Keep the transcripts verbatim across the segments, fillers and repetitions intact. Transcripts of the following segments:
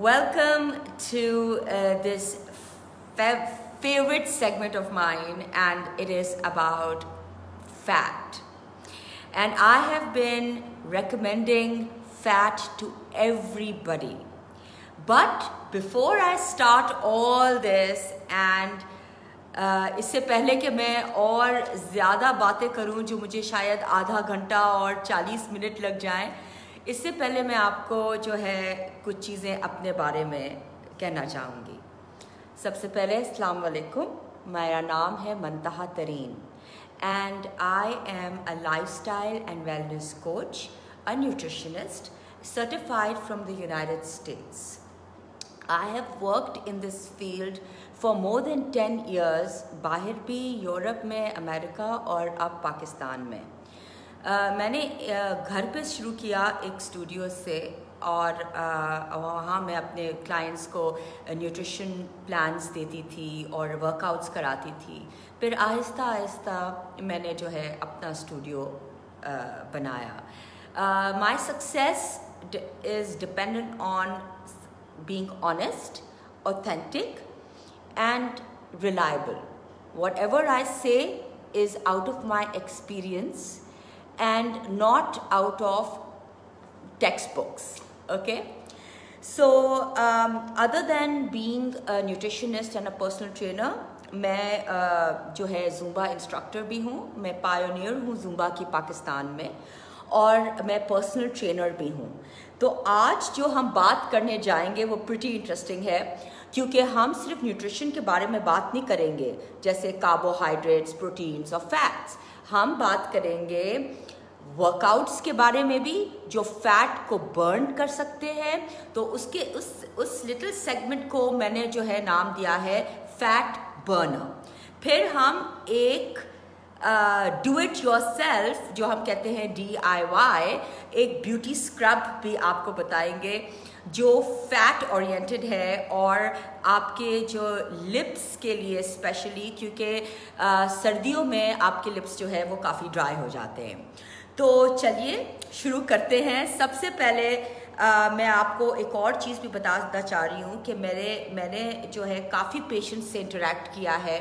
Welcome to uh, this favorite segment of mine, and it is about fat. And I have been recommending fat to everybody. But before I start all this and इससे पहले कि मैं और ज़्यादा बातें करूं जो मुझे शायद आधा घंटा और चालीस मिनट लग जाएं, इससे पहले मैं आपको जो है कुछ चीज़ें अपने बारे में कहना चाहूँगी। सबसे पहले अस्सलाम वालेकुम, मेरा नाम है मंतहा तरीन and I am a lifestyle and wellness coach, a nutritionist, certified from the United States. I have worked in this field for more than ten years, बाहर भी, यूरोप में, अमेरिका और अब पाकिस्तान में। uh, मैंने uh, घर पे शुरू किया एक स्टूडियो से और uh, वहाँ मैं अपने क्लाइंट्स को न्यूट्रिशन प्लान्स देती थी और वर्कआउट्स कराती थी। फिर आहिस्ता आहिस्ता मैंने जो है अपना स्टूडियो uh, बनाया। My success is dependent on being honest, authentic, and reliable. Whatever I say is out of my experience and not out of textbooks, okay? So, um, other than being a nutritionist and a personal trainer, मैं uh, जो है Zumba instructor भी हूँ, मैं pioneer हूँ Zumba की पाकिस्तान में, और मैं personal trainer भी हूँ। तो आज जो हम बात करने जाएंगे वो pretty interesting है, क्योंकि हम सिर्फ nutrition के बारे में बात नहीं करेंगे, जैसे carbohydrates, proteins और fats। हम बात करेंगे workouts के बारे में भी, जो fat को burn कर सकते हैं। तो उसके उस उस little segment को मैंने जो है नाम दिया है fat burner। फिर हम एक डू इट योर सेल्फ जो हम कहते हैं डी आई वाई, एक ब्यूटी स्क्रब भी आपको बताएंगे जो फैट ओरिएंटेड है और आपके जो लिप्स के लिए स्पेशली, क्योंकि uh, सर्दियों में आपके लिप्स जो है वो काफ़ी ड्राई हो जाते हैं। तो चलिए शुरू करते हैं। सबसे पहले uh, मैं आपको एक और चीज़ भी बताना चाह रही हूँ कि मेरे मैंने जो है काफ़ी पेशेंट्स से इंटरेक्ट किया है,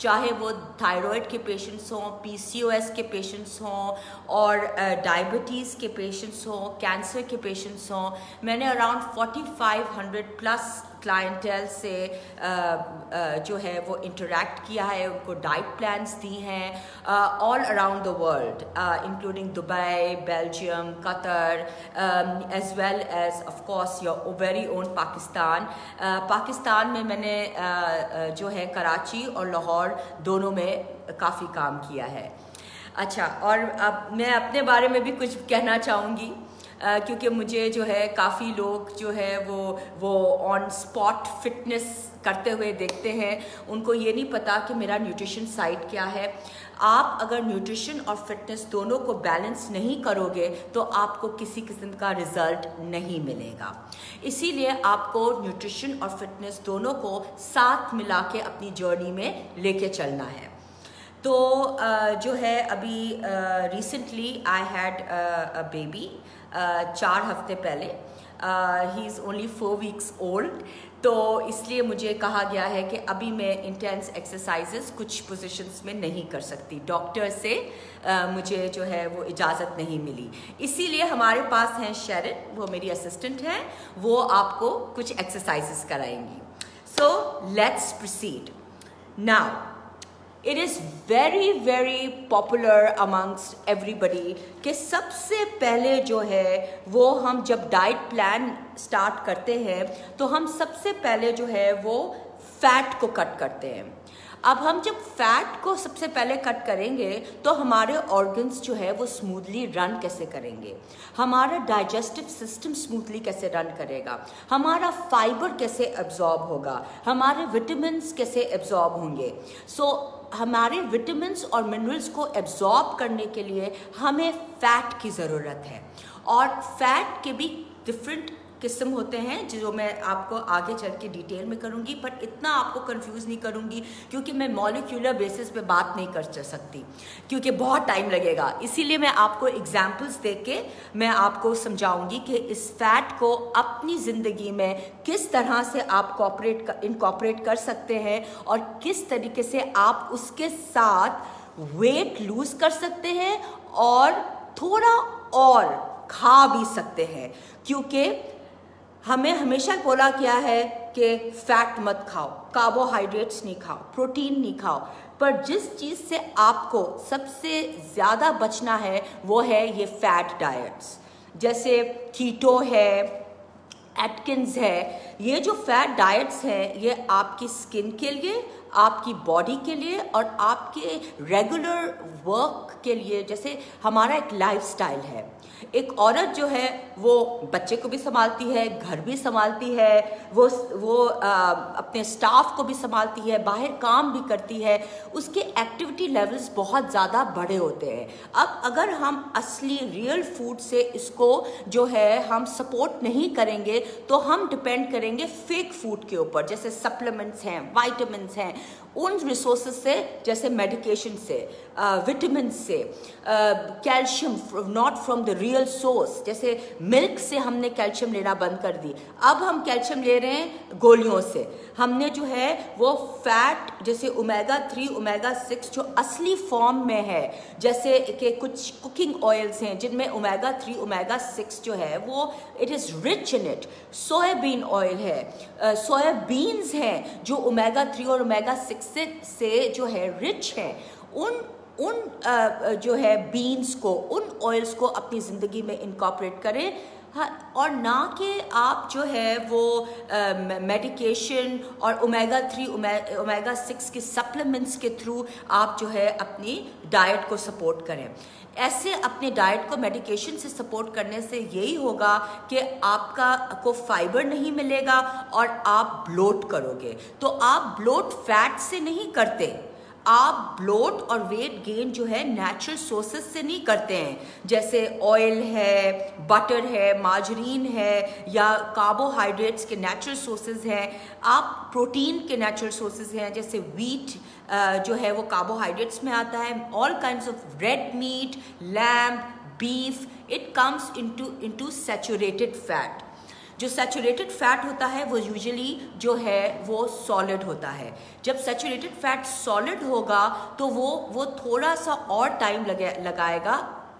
चाहे वो थायराइड के पेशेंट्स हों, पीसीओएस के पेशेंट्स हों और डायबिटीज़ के पेशेंट्स हों, कैंसर के पेशेंट्स हों। मैंने around forty five hundred plus clientele से uh, uh, जो है वो इंटरेक्ट किया है, उनको डाइट प्लान्स दी हैं all around the world, including Dubai, Belgium, Qatar, as well as of course your very own Pakistan. uh, Pakistan में मैंने uh, जो है कराची और लाहौर दोनों में काफ़ी काम किया है। अच्छा, और अब मैं अपने बारे में भी कुछ कहना चाहूँगी, क्योंकि मुझे जो है काफ़ी लोग जो है वो वो ऑन स्पॉट फिटनेस करते हुए देखते हैं, उनको ये नहीं पता कि मेरा न्यूट्रिशन साइट क्या है। आप अगर न्यूट्रिशन और फिटनेस दोनों को बैलेंस नहीं करोगे तो आपको किसी किस्म का रिज़ल्ट नहीं मिलेगा। इसीलिए आपको न्यूट्रिशन और फिटनेस दोनों को साथ मिला के अपनी जर्नी में लेके चलना है। तो uh, जो है अभी recently I had a baby चार हफ्ते पहले, he is only four weeks old. तो इसलिए मुझे कहा गया है कि अभी मैं इंटेंस एक्सरसाइजेस कुछ पोजीशंस में नहीं कर सकती, डॉक्टर से uh, मुझे जो है वो इजाज़त नहीं मिली। इसीलिए हमारे पास हैं शेरन, वो मेरी असिस्टेंट हैं, वो आपको कुछ एक्सरसाइजेस कराएंगी। So let's proceed now. It is very very popular amongst everybody कि सबसे पहले जो है वो हम जब डाइट प्लान स्टार्ट करते हैं तो हम सबसे पहले जो है वो फैट को कट करते हैं। अब हम जब फैट को सबसे पहले कट करेंगे तो हमारे ऑर्गन्स जो है वो स्मूथली रन कैसे करेंगे, हमारा डाइजेस्टिव सिस्टम स्मूथली कैसे रन करेगा, हमारा फाइबर कैसे एब्जॉर्ब होगा, हमारे विटामिन्स कैसे एब्जॉर्ब होंगे। सो so, हमारे विटामिन्स और मिनरल्स को एब्जॉर्ब करने के लिए हमें फ़ैट की ज़रूरत है, और फैट के भी डिफरेंट किस्म होते हैं जो मैं आपको आगे चल के डिटेल में करूंगी, बट इतना आपको कंफ्यूज नहीं करूंगी क्योंकि मैं मॉलिक्यूलर बेसिस पे बात नहीं कर सकती क्योंकि बहुत टाइम लगेगा। इसीलिए मैं आपको एग्जाम्पल्स दे के मैं आपको समझाऊंगी कि इस फैट को अपनी ज़िंदगी में किस तरह से आप कॉपरेट इनकॉपरेट कर सकते हैं और किस तरीके से आप उसके साथ वेट लूज कर सकते हैं और थोड़ा और खा भी सकते हैं, क्योंकि हमें हमेशा बोला गया है कि फैट मत खाओ, कार्बोहाइड्रेट्स नहीं खाओ, प्रोटीन नहीं खाओ, पर जिस चीज़ से आपको सबसे ज़्यादा बचना है वो है ये फैट डाइट्स, जैसे कीटो है, एटकिंस है। ये जो फैट डाइट्स हैं ये आपकी स्किन के लिए, आपकी बॉडी के लिए और आपके रेगुलर वर्क के लिए, जैसे हमारा एक लाइफस्टाइल है। एक औरत जो है वो बच्चे को भी संभालती है, घर भी संभालती है, वो वो आ, अपने स्टाफ को भी संभालती है, बाहर काम भी करती है, उसके एक्टिविटी लेवल्स बहुत ज़्यादा बड़े होते हैं। अब अगर हम असली रियल फूड से इसको जो है हम सपोर्ट नहीं करेंगे तो हम डिपेंड करेंगे फेक फूड के ऊपर, जैसे सप्लीमेंट्स हैं, वाइटामिन्स हैं, उन रिसोर्सेज से, जैसे मेडिकेशन से, विटामिन से, calcium not from the real source, जैसे मिल्क से हमने कैल्शियम लेना बंद कर दी, अब हम कैल्शियम ले रहे हैं गोलियों से। हमने जो है वो फैट जैसे ओमेगा थ्री ओमेगा सिक्स जो असली फॉर्म में है, जैसे के कुछ कुकिंग ऑयल्स हैं जिनमें ओमेगा थ्री ओमेगा सिक्स जो है वो it is rich in it, soybean oil है, सोयाबीन्स हैं जो ओमेगा थ्री और ओमेगा सिक्स से, से जो है रिच है। उन उन जो है बीन्स को, उन ऑयल्स को अपनी ज़िंदगी में इनकॉर्पोरेट करें, हाँ, और ना कि आप जो है वो मेडिकेशन और ओमेगा थ्री ओमेगा सिक्स के सप्लीमेंट्स के थ्रू आप जो है अपनी डाइट को सपोर्ट करें। ऐसे अपने डाइट को मेडिकेशन से सपोर्ट करने से यही होगा कि आपका को फाइबर नहीं मिलेगा और आप ब्लोट करोगे। तो आप ब्लोट फैट से नहीं करते, आप ब्लोट और वेट गेन जो है नेचुरल सोर्सेज से नहीं करते हैं, जैसे ऑयल है, बटर है, मार्जरीन है, या कार्बोहाइड्रेट्स के नेचुरल सोर्सेज हैं। आप प्रोटीन के नेचुरल सोर्सेज हैं, जैसे व्हीट जो है वो कार्बोहाइड्रेट्स में आता है, all kinds of red meat, lamb, beef, it comes into into saturated fat. जो सैचुरेटेड फैट होता है वो यूजुअली जो है वो सॉलिड होता है। जब सैचुरेटेड फैट सॉलिड होगा तो वो वो थोड़ा सा और टाइम लगे लगाएगा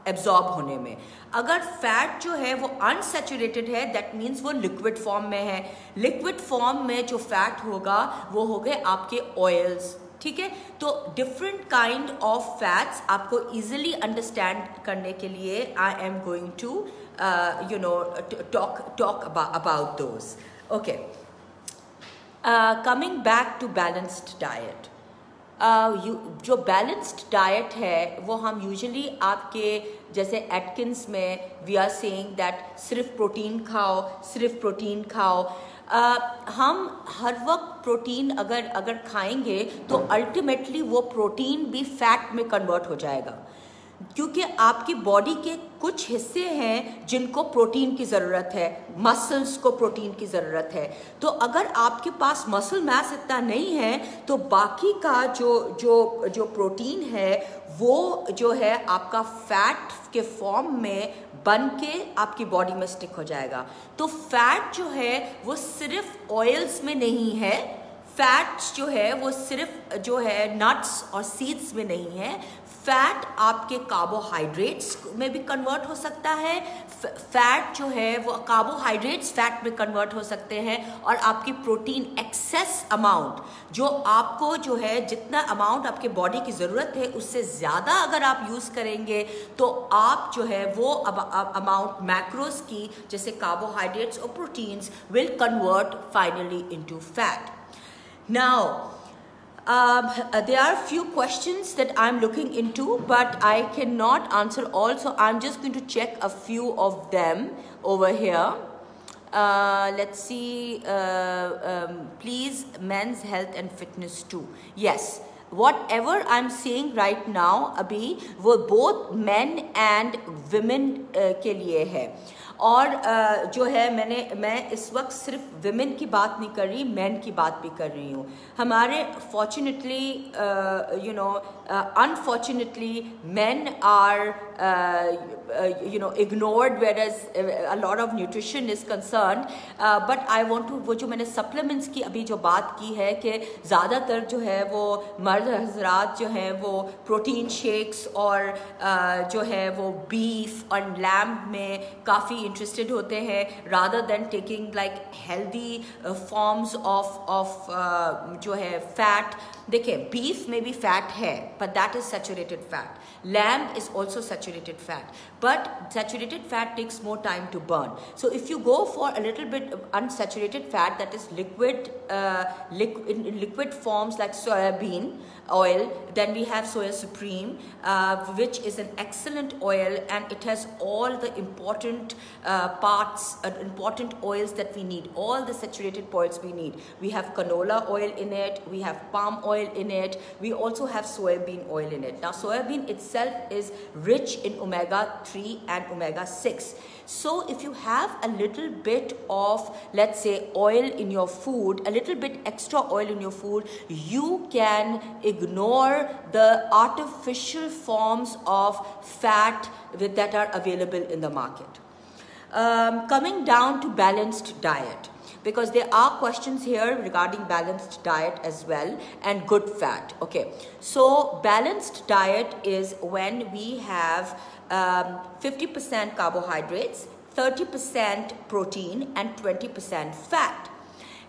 एब्जॉर्ब होने में। अगर फैट जो है वो अनसैचुरेटेड है दैट मीन्स वो लिक्विड फॉर्म में है। लिक्विड फॉर्म में जो फैट होगा वो हो गए आपके ऑयल्स, ठीक है। तो डिफरेंट काइंड ऑफ फैट्स आपको इजीली अंडरस्टैंड करने के लिए I am going to you know talk talk about those. Okay, coming back to balanced diet. जो बैलेंस्ड डाइट है वो हम यूजुअली आपके जैसे एटकिंस में वी आर सेइंग दैट सिर्फ प्रोटीन खाओ, सिर्फ प्रोटीन खाओ। Uh, हम हर वक्त प्रोटीन अगर अगर खाएंगे तो अल्टीमेटली वो प्रोटीन भी फैट में कन्वर्ट हो जाएगा, क्योंकि आपकी बॉडी के कुछ हिस्से हैं जिनको प्रोटीन की ज़रूरत है, मसल्स को प्रोटीन की ज़रूरत है। तो अगर आपके पास मसल मास इतना नहीं है तो बाकी का जो जो जो प्रोटीन है वो जो है आपका फैट के फॉर्म में बन के आपकी बॉडी में स्टिक हो जाएगा। तो फैट जो है वो सिर्फ ऑयल्स में नहीं है, फैट्स जो है वो सिर्फ जो है नट्स और सीड्स में नहीं है, फैट आपके कार्बोहाइड्रेट्स में भी कन्वर्ट हो सकता है। फैट जो है वो कार्बोहाइड्रेट्स फैट में कन्वर्ट हो सकते हैं और आपकी प्रोटीन एक्सेस अमाउंट जो आपको जो है जितना अमाउंट आपके बॉडी की ज़रूरत है उससे ज़्यादा अगर आप यूज़ करेंगे तो आप जो है वो अमाउंट मैक्रोस की जैसे कार्बोहाइड्रेट्स और proteins will convert finally into fat. Now, um, there are few questions that I'm looking into, but I cannot answer all, so I'm just going to check a few of them over here. Uh, let's see, uh, um, please, men's health and fitness too. Yes, whatever I'm saying right now, Abhi, वो both men and women uh, के लिए है। और जो है मैंने मैं इस वक्त सिर्फ विमेन की बात नहीं कर रही, मैन की बात भी कर रही हूँ। हमारे fortunately you know unfortunately man are you know ignored whereas a lot of nutrition is concern. But I want to, वो जो मैंने सप्लीमेंट्स की अभी जो बात की है कि ज़्यादातर जो है वो मर्द हजरात जो हैं वो प्रोटीन शेक्स और uh, जो है वो बीफ और लैम्ब में काफ़ी इंटरेस्टेड होते हैं rather than taking like healthy forms of of जो है फैट। देखिए बीफ में भी फैट है but that is saturated fat, lamb is also saturated fat but saturated fat takes more time to burn. So if you go for a little bit unsaturated fat that is liquid uh, liquid in liquid forms like soybean oil, then we have Soya Supreme uh, which is an excellent oil and it has all the important uh, parts uh, important oils that we need, all the saturated oils we need. We have canola oil in it, we have palm oil in it, we also have soybean oil in it. Now soybean itself is rich in omega three and omega six. So if you have a little bit of, let's say, oil in your food, a little bit extra oil in your food, you can ignore the artificial forms of fat with, that are available in the market. Um, coming down to balanced diet, because there are questions here regarding balanced diet as well and good fat. Okay, so balanced diet is when we have um, fifty percent carbohydrates, thirty percent protein and twenty percent fat.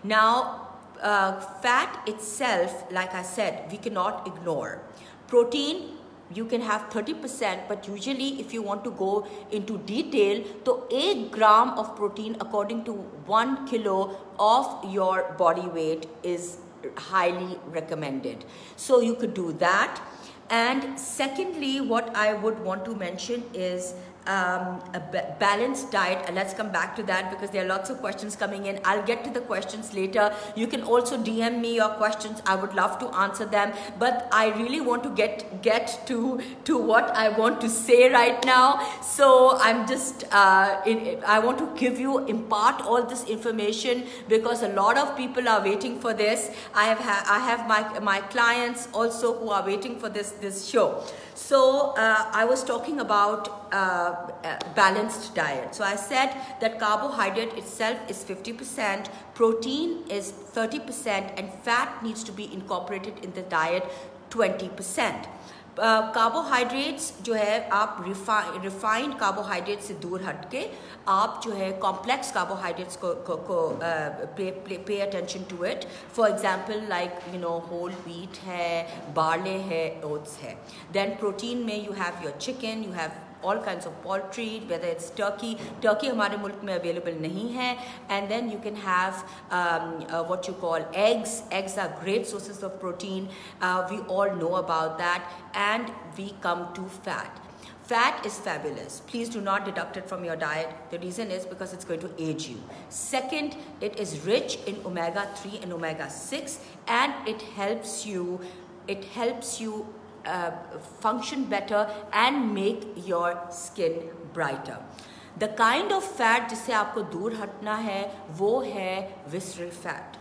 Now uh, fat itself, like I said, we cannot ignore. Protein you can have thirty percent, but usually if you want to go into detail, so one gram of protein according to one kilo of your body weight is highly recommended. So you could do that. And secondly, what I would want to mention is Um, a balanced diet, and let's come back to that because there are lots of questions coming in. I'll get to the questions later. You can also D M me your questions. I would love to answer them, but I really want to get get to to what I want to say right now. So I'm just uh, in, I want to give you impart all this information because a lot of people are waiting for this. I have ha I have my my clients also who are waiting for this this show. So uh, I was talking about uh, uh, balanced diet. So I said that carbohydrate itself is fifty percent, protein is thirty percent and fat needs to be incorporated in the diet twenty percent. Carbohydrates uh, जो है आप refine refined carbohydrate से दूर हट के आप जो है कॉम्प्लेक्स कार्बोहाइड्रेट्स को को pay attention to it. For example like you know whole wheat है, बार्ले है, ओट्स है। देन प्रोटीन में you have your chicken, you have all kinds of poultry, whether it's turkey. Turkey हमारे मुल्क में available नहीं है. And then you can have um, uh, what you call eggs. Eggs are great sources of protein. Uh, we all know about that. And we come to fat. Fat is fabulous. Please do not deduct it from your diet. The reason is because it's going to age you. Second, it is rich in omega three and omega six, and it helps you. It helps you. Uh, function better and make your skin brighter. The kind of fat जिससे आपको दूर हटना है वो है visceral fat.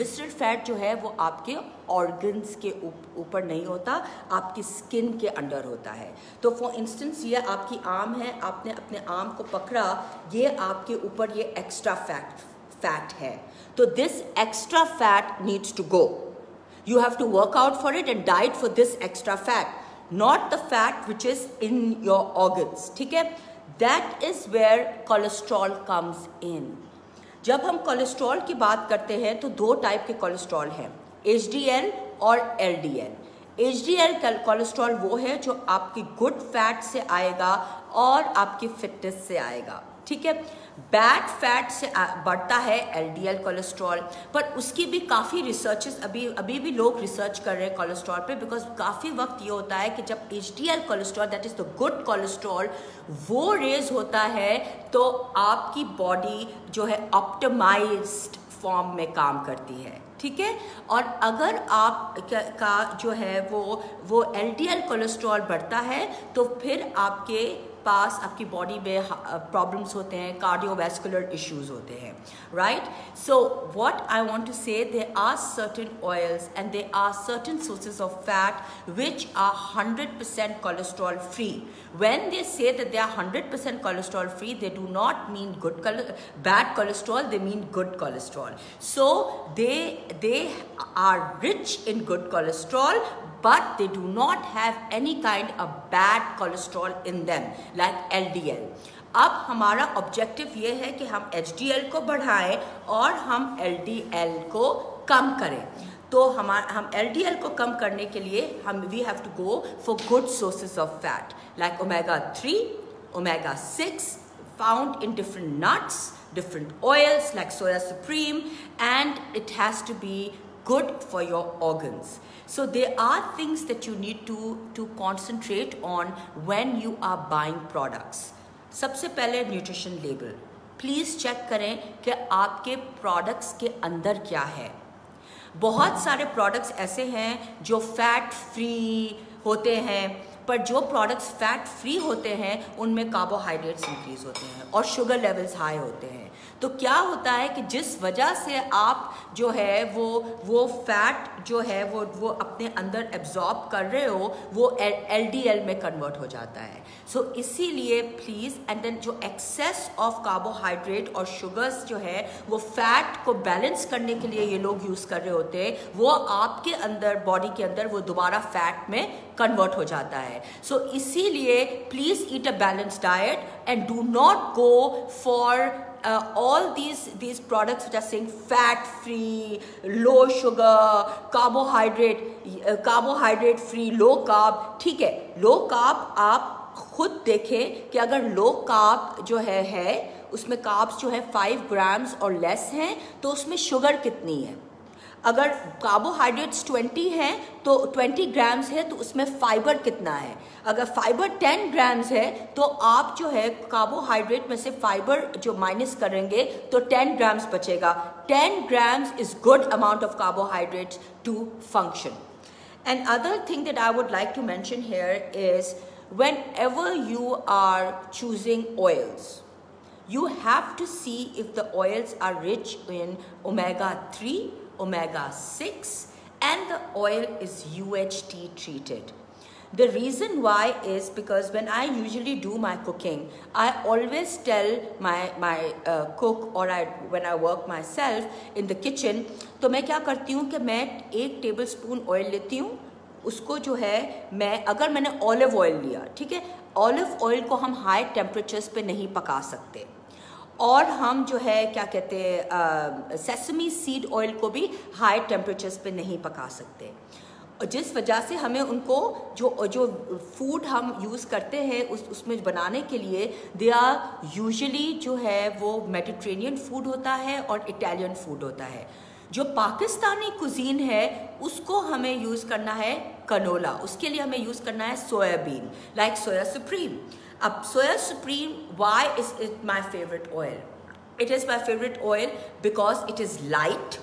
Visceral fat जो है वो आपके organs के ऊपर नहीं होता, आपकी skin के अंडर होता है। तो for instance ये आपकी आम है, आपने अपने आम को पकड़ा, ये आपके ऊपर ये extra fat fat है। तो this extra fat needs to go. You have to work out for it and diet for this extra fat, not the fat which is in your organs. ठीक है, that is where cholesterol comes in. जब हम cholesterol की बात करते हैं तो दो type के cholesterol हैं, H D L और L D L. H D L cholesterol वो है जो आपकी good fat से आएगा और आपकी fitness से आएगा। ठीक है, बैड फैट से बढ़ता है L D L कोलेस्ट्रॉल, पर उसकी भी काफ़ी रिसर्चेस अभी अभी भी लोग रिसर्च कर रहे हैं कोलेस्ट्रॉल पे, बिकॉज काफ़ी वक्त ये होता है कि जब H D L cholesterol that is the good cholesterol वो रेज होता है तो आपकी बॉडी जो है ऑप्टिमाइज्ड फॉर्म में काम करती है। ठीक है, और अगर आप का जो है वो वो L D L कोलेस्ट्रॉल बढ़ता है तो फिर आपके पास आपकी बॉडी में प्रॉब्लम्स होते हैं, कार्डियोवैस्कुलर इश्यूज होते हैं, right. So what I want to say, there are certain oils and there are certain sources of fat which are one hundred percent cholesterol free. When they say that they are one hundred percent cholesterol free, they do not mean good bad cholesterol, they mean good cholesterol. So they they are rich in good cholesterol, but they do not have any kind of bad cholesterol in them, like L D L. अब हमारा objective ये है कि हम H D L को बढ़ाएं और हम L D L को कम करें. तो हम हम L D L को कम करने के लिए हम we have to go for good sources of fat, like omega three, omega six found in different nuts, different oils like Soya Supreme, and it has to be good for your organs. So there are things that you need to to concentrate on when you are buying products. सबसे पहले nutrition label. Please check करें कि आपके products के अंदर क्या है. बहुत सारे products ऐसे हैं जो fat free होते हैं, पर जो प्रोडक्ट्स फैट फ्री होते हैं उनमें कार्बोहाइड्रेट्स इंक्रीज होते हैं और शुगर लेवल्स हाई होते हैं. तो क्या होता है कि जिस वजह से आप जो है वो वो फैट जो है वो वो अपने अंदर एब्जॉर्ब कर रहे हो, वो L D L में कन्वर्ट हो जाता है. सो so, इसीलिए प्लीज़ एंड देन जो एक्सेस ऑफ कार्बोहाइड्रेट और शुगर्स जो है वो फैट को बैलेंस करने के लिए ये लोग यूज़ कर रहे होते हैं, वो आपके अंदर बॉडी के अंदर वो दोबारा फैट में कन्वर्ट हो जाता है. सो so, इसीलिए please eat a balanced diet and do not go for Uh, all these these products which are saying fat free, low sugar, carbohydrate uh, carbohydrate free, low carb. ठीक है, low carb आप खुद देखें कि अगर low carb जो है है उसमें carbs जो है five grams और less हैं तो उसमें sugar कितनी है. अगर कार्बोहाइड्रेट्स twenty हैं तो twenty ग्राम्स है तो उसमें फाइबर कितना है. अगर फाइबर ten ग्राम्स है तो आप जो है कार्बोहाइड्रेट में से फाइबर जो माइनस करेंगे तो ten ग्राम्स बचेगा. ten grams is good amount of carbohydrates to function. And other thing that I would like to mention here is whenever you are choosing oils, you have to see if the oils are rich in omega three, omega six, and the oil is U H T treated. The reason why is because when I usually do my cooking, I always tell my my uh, cook, or I when I work myself in the kitchen, तो मैं क्या करती हूँ कि मैं एक table spoon oil लेती हूँ. उसको जो है मैं अगर मैंने ऑलिव ऑयल लिया, ठीक है, ऑलिव ऑयल को हम हाई टेम्परेचर्स पे नहीं पका सकते, और हम जो है क्या कहते हैं सेसमी सीड ऑयल को भी हाई टेम्परेचर्स पे नहीं पका सकते, जिस वजह से हमें उनको जो जो फूड हम यूज़ करते हैं उस उसमें बनाने के लिए दे आर यूजुअली जो है वो मेडिटेरेनियन फूड होता है और इटालियन फूड होता है. जो पाकिस्तानी कुजीन है उसको हमें यूज़ करना है कनोला, उसके लिए हमें यूज़ करना है सोयाबीन, लाइक सोया सुप्रीम. अब Soya Supreme, why is it my favorite oil? It is my favorite oil because it is light,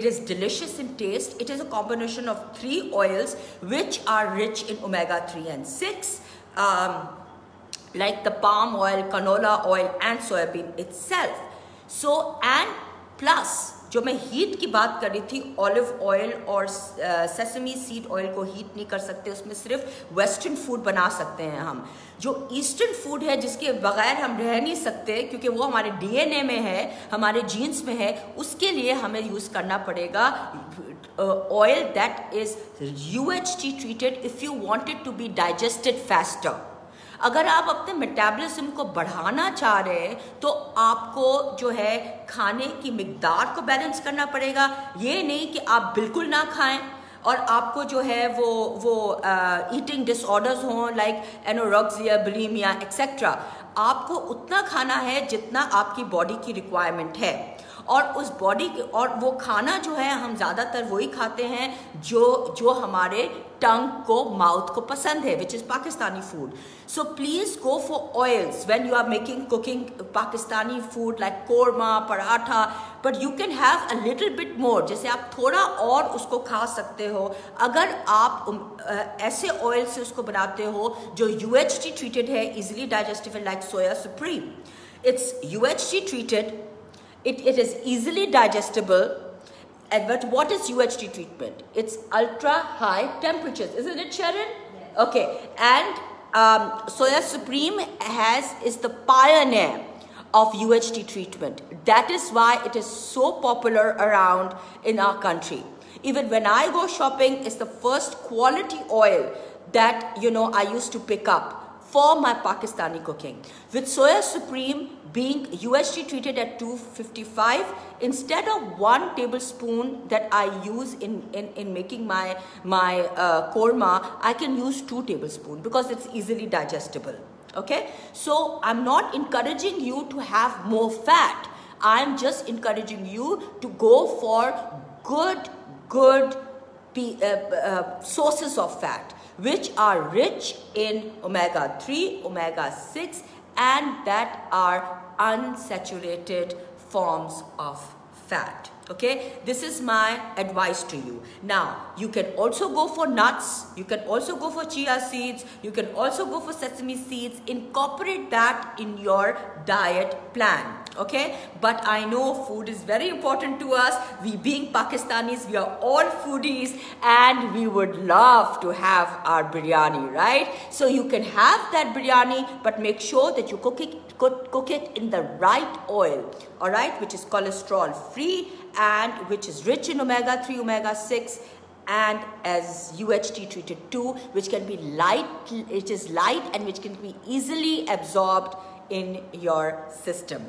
it is delicious in taste, it is a combination of three oils which are rich in omega three and six, um, like the palm oil, canola oil, and soybean itself. So and plus, जो मैं heat की बात कर रही थी, olive oil और sesame seed oil को heat नहीं कर सकते, उसमें सिर्फ वेस्टर्न फूड बना सकते हैं हम. जो ईस्टर्न फूड है जिसके बगैर हम रह नहीं सकते क्योंकि वो हमारे D N A में है, हमारे जीन्स में है, उसके लिए हमें यूज़ करना पड़ेगा oil that is U H T treated if you wanted to be digested faster. अगर आप अपने मेटाबॉलिज्म को बढ़ाना चाह रहे हैं तो आपको जो है खाने की मिकदार को बैलेंस करना पड़ेगा. ये नहीं कि आप बिल्कुल ना खाएं और आपको जो है वो वो ईटिंग डिसऑर्डर्स हों लाइक एनोरेक्सिया, बुलिमिया एक्सेट्रा. आपको उतना खाना है जितना आपकी बॉडी की रिक्वायरमेंट है, और उस बॉडी के और वो खाना जो है हम ज़्यादातर वही खाते हैं जो जो हमारे टंग को माउथ को पसंद है, which is Pakistani food. So please go for oils when you are making cooking Pakistani food like korma, paratha, but you can have a little bit more. जैसे आप थोड़ा और उसको खा सकते हो अगर आप ऐसे ऑयल से उसको बनाते हो जो यू एच टी ट्रीटेड है, easily digestible like Soya Supreme. It's U H T treated, it, it is easily digestible, and but what is U H T treatment? It's ultra high temperatures, isn't it, Sharon? Yes. Okay, and um, Soya Supreme has is the pioneer of U H T treatment. That is why it is so popular around in our country. Even when I go shopping, it's the first quality oil that, you know, I used to pick up for my Pakistani cooking. With Soya Supreme being U H T treated at two fifty-five instead of one tablespoon that I use in in, in making my my uh, korma, I can use two tablespoons because it's easily digestible. Okay, so I'm not encouraging you to have more fat. I'm just encouraging you to go for good good P, uh, uh, sources of fat which are rich in omega three, omega six, and that are unsaturated forms of fat. Okay, this is my advice to you. Now, you can also go for nuts, you can also go for chia seeds, you can also go for sesame seeds. Incorporate that in your diet plan. Okay, but I know food is very important to us. We being Pakistanis, we are all foodies, and we would love to have our biryani, right? So you can have that biryani, but make sure that you cook it cook it in the right oil, all right, which is cholesterol free and which is rich in omega three, omega six, and as U H T treated too, which can be light, it is light and which can be easily absorbed in your system.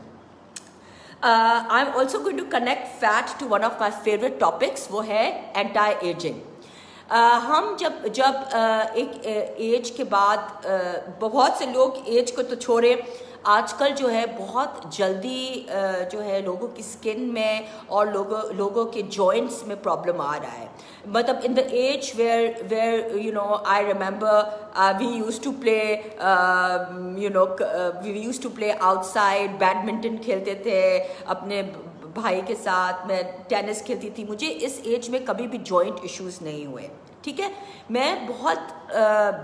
Uh, I'm also going to connect fat to one of my favorite topics, वो है anti ageing. Uh, हम जब जब uh, एक as के बाद uh, बहुत से लोग एज को तो छोड़ें, आजकल जो है बहुत जल्दी uh, जो है लोगों की स्किन में और लोगों लोगों के जॉइंट्स में प्रॉब्लम आ रहा है. मतलब in the age where where you know I remember we use to play you know we use to play outside, badminton खेलते थे अपने भाई के साथ, मैं टेनिस खेलती थी. मुझे इस एज में कभी भी जॉइंट इश्यूज़ नहीं हुए, ठीक है. मैं बहुत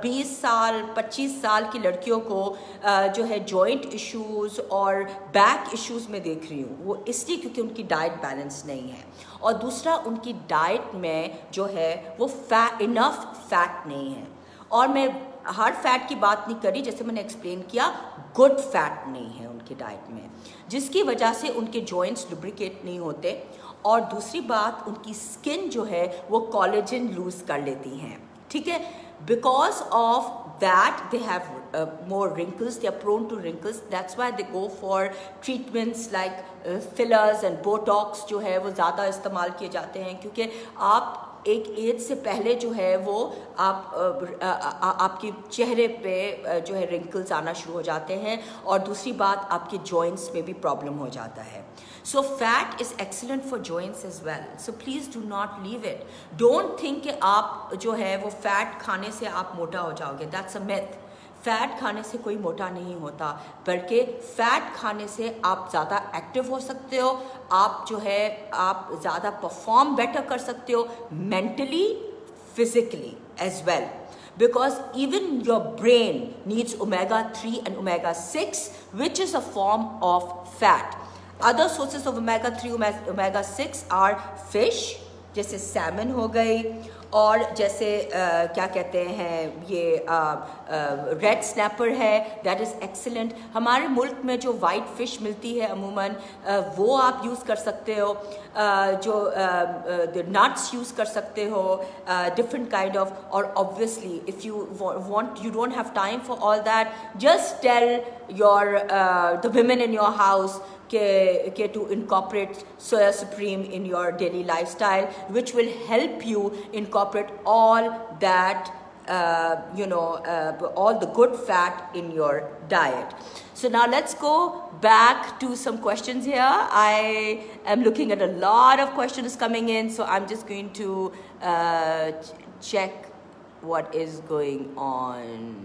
बीस साल पच्चीस साल की लड़कियों को आ, जो है जॉइंट इश्यूज़ और बैक इश्यूज़ में देख रही हूँ. वो इसलिए क्योंकि उनकी डाइट बैलेंस नहीं है, और दूसरा उनकी डाइट में जो है वो फै इनफ फैट नहीं है. और मैं हार्ड फैट की बात नहीं करी, जैसे मैंने एक्सप्लेन किया गुड फैट नहीं है उनकी डाइट में, जिसकी वजह से उनके जॉइंट्स लुब्रिकेट नहीं होते. और दूसरी बात, उनकी स्किन जो है वो कोलेजन लूज़ कर लेती हैं, ठीक है. Because of that they have more wrinkles, they are prone to wrinkles. That's why they go for treatments like fillers and Botox जो है वो ज़्यादा इस्तेमाल किए जाते हैं, क्योंकि आप एक एज से पहले जो है वो आप आ, आ, आ, आपके चेहरे पे जो है रिंकल्स आना शुरू हो जाते हैं, और दूसरी बात आपके जॉइंट्स में भी प्रॉब्लम हो जाता है. So fat is excellent for joints as well, so please do not leave it. Don't think कि आप जो है वो फैट खाने से आप मोटा हो जाओगे, दैट्स अ मिथ. फैट खाने से कोई मोटा नहीं होता, बल्कि फैट खाने से आप ज़्यादा एक्टिव हो सकते हो, आप जो है आप ज़्यादा परफॉर्म बेटर कर सकते हो mentally, physically as well, because even your brain needs omega three and omega six which is a form of fat. Other sources of omega three omega six are fish, जैसे salmon हो गई, और जैसे uh, क्या कहते हैं ये red snapper है, दैट इज़ एक्सीलेंट. हमारे मुल्क में जो वाइट फ़िश मिलती है अमूमन uh, वो आप यूज़ कर सकते हो, uh, जो नट्स uh, यूज़ कर सकते हो, डिफरेंट काइंड ऑफ. और obviously if you want, you don't have time for all that, just tell your the women in your house Ke, ke to incorporate Soya Supreme in your daily lifestyle, which will help you incorporate all that uh, you know, uh, all the good fat in your diet. So now let's go back to some questions here. I am looking at a lot of questions coming in, so I'm just going to uh, ch check what is going on.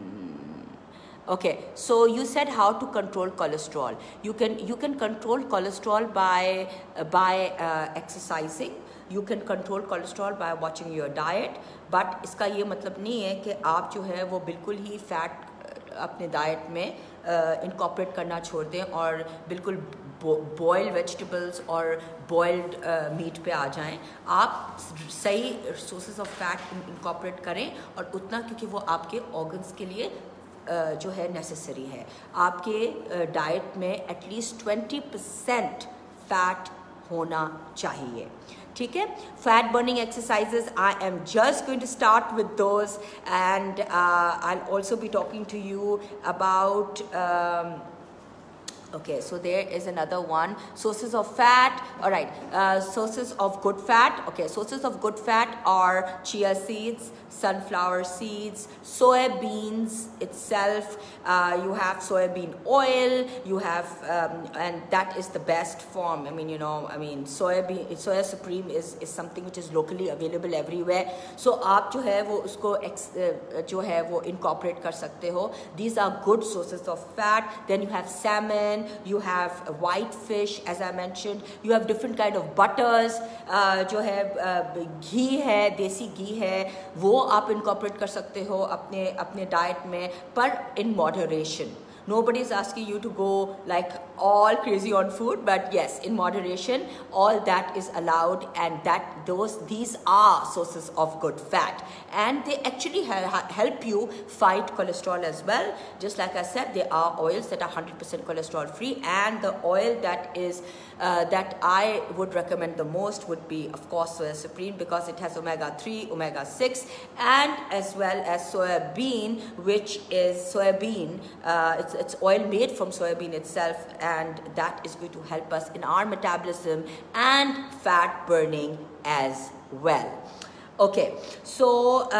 Okay, so you said how to control cholesterol. You can you can control cholesterol by uh, by uh, exercising. You can control cholesterol by watching your diet. But इसका ये मतलब नहीं है कि आप जो है वो बिल्कुल ही fat अपने diet में uh, incorporate करना छोड़ दें और बिल्कुल boiled vegetables और boiled uh, meat पे आ जाएं. आप सही sources of fat incorporate करें और उतना, क्योंकि वो आपके organs के लिए uh, जो है necessary है. आपके uh, diet में at least twenty percent fat होना चाहिए. ठीक है, fat burning exercises, I am just going to start with those, and uh, I'll also be talking to you about um, okay, so there is another one, sources of fat. All right, uh, sources of good fat. Okay, sources of good fat are chia seeds, sunflower seeds, soybeans itself. Uh, you have soybean oil, you have um, and that is the best form. I mean, you know, I mean, soybean, Soya Supreme is, is something which is locally available everywhere. So aap jo hai wo usko ex, uh, jo hai wo incorporate kar sakte ho. These are good sources of fat. Then you have salmon, you have white fish, as I mentioned. You have different kind of butters, uh, जो है uh, घी है, देसी घी है, वो आप incorporate कर सकते हो अपने अपने diet में, पर in moderation. Nobody is asking you to go like all crazy on food, but yes, in moderation, all that is allowed, and that those these are sources of good fat, and they actually help you fight cholesterol as well. Just like I said, there are oils that are one hundred percent cholesterol free, and the oil that is uh, that I would recommend the most would be, of course, Soya Supreme, because it has omega three, omega six, and as well as soya bean, which is soya bean. Uh, it's It's oil made from soybean itself, and that is going to help us in our metabolism and fat burning as well. Okay, so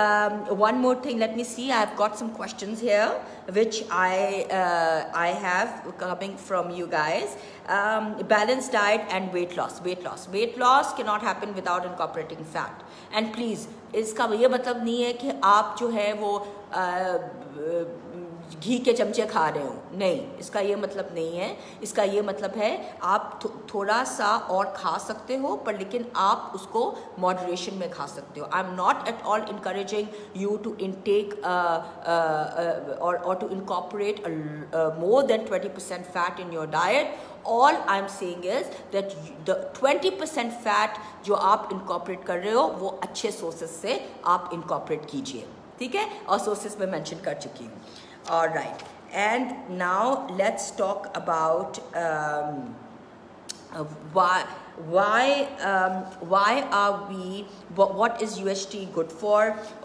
um, one more thing, let me see. I've got some questions here which I uh, I have coming from you guys. Um, balanced diet and weight loss. Weight loss. Weight loss cannot happen without incorporating fat. And please, इसका ये मतलब नहीं है कि आप जो है वो uh, घी के चमचे खा रहे हो, नहीं, इसका ये मतलब नहीं है. इसका ये मतलब है आप थो, थोड़ा सा और खा सकते हो, पर लेकिन आप उसको मॉडरेशन में खा सकते हो. I am not at all encouraging you to intake और to incorporate more than twenty percent fat in your diet. All I'm saying is that the twenty percent fat जो आप incorporate कर रहे हो वो अच्छे sources से आप incorporate कीजिए, ठीक है, और sources में mention कर चुकी हूँ. All right, and now let's talk about um, uh, why why um, why are we what, what is U H T good for?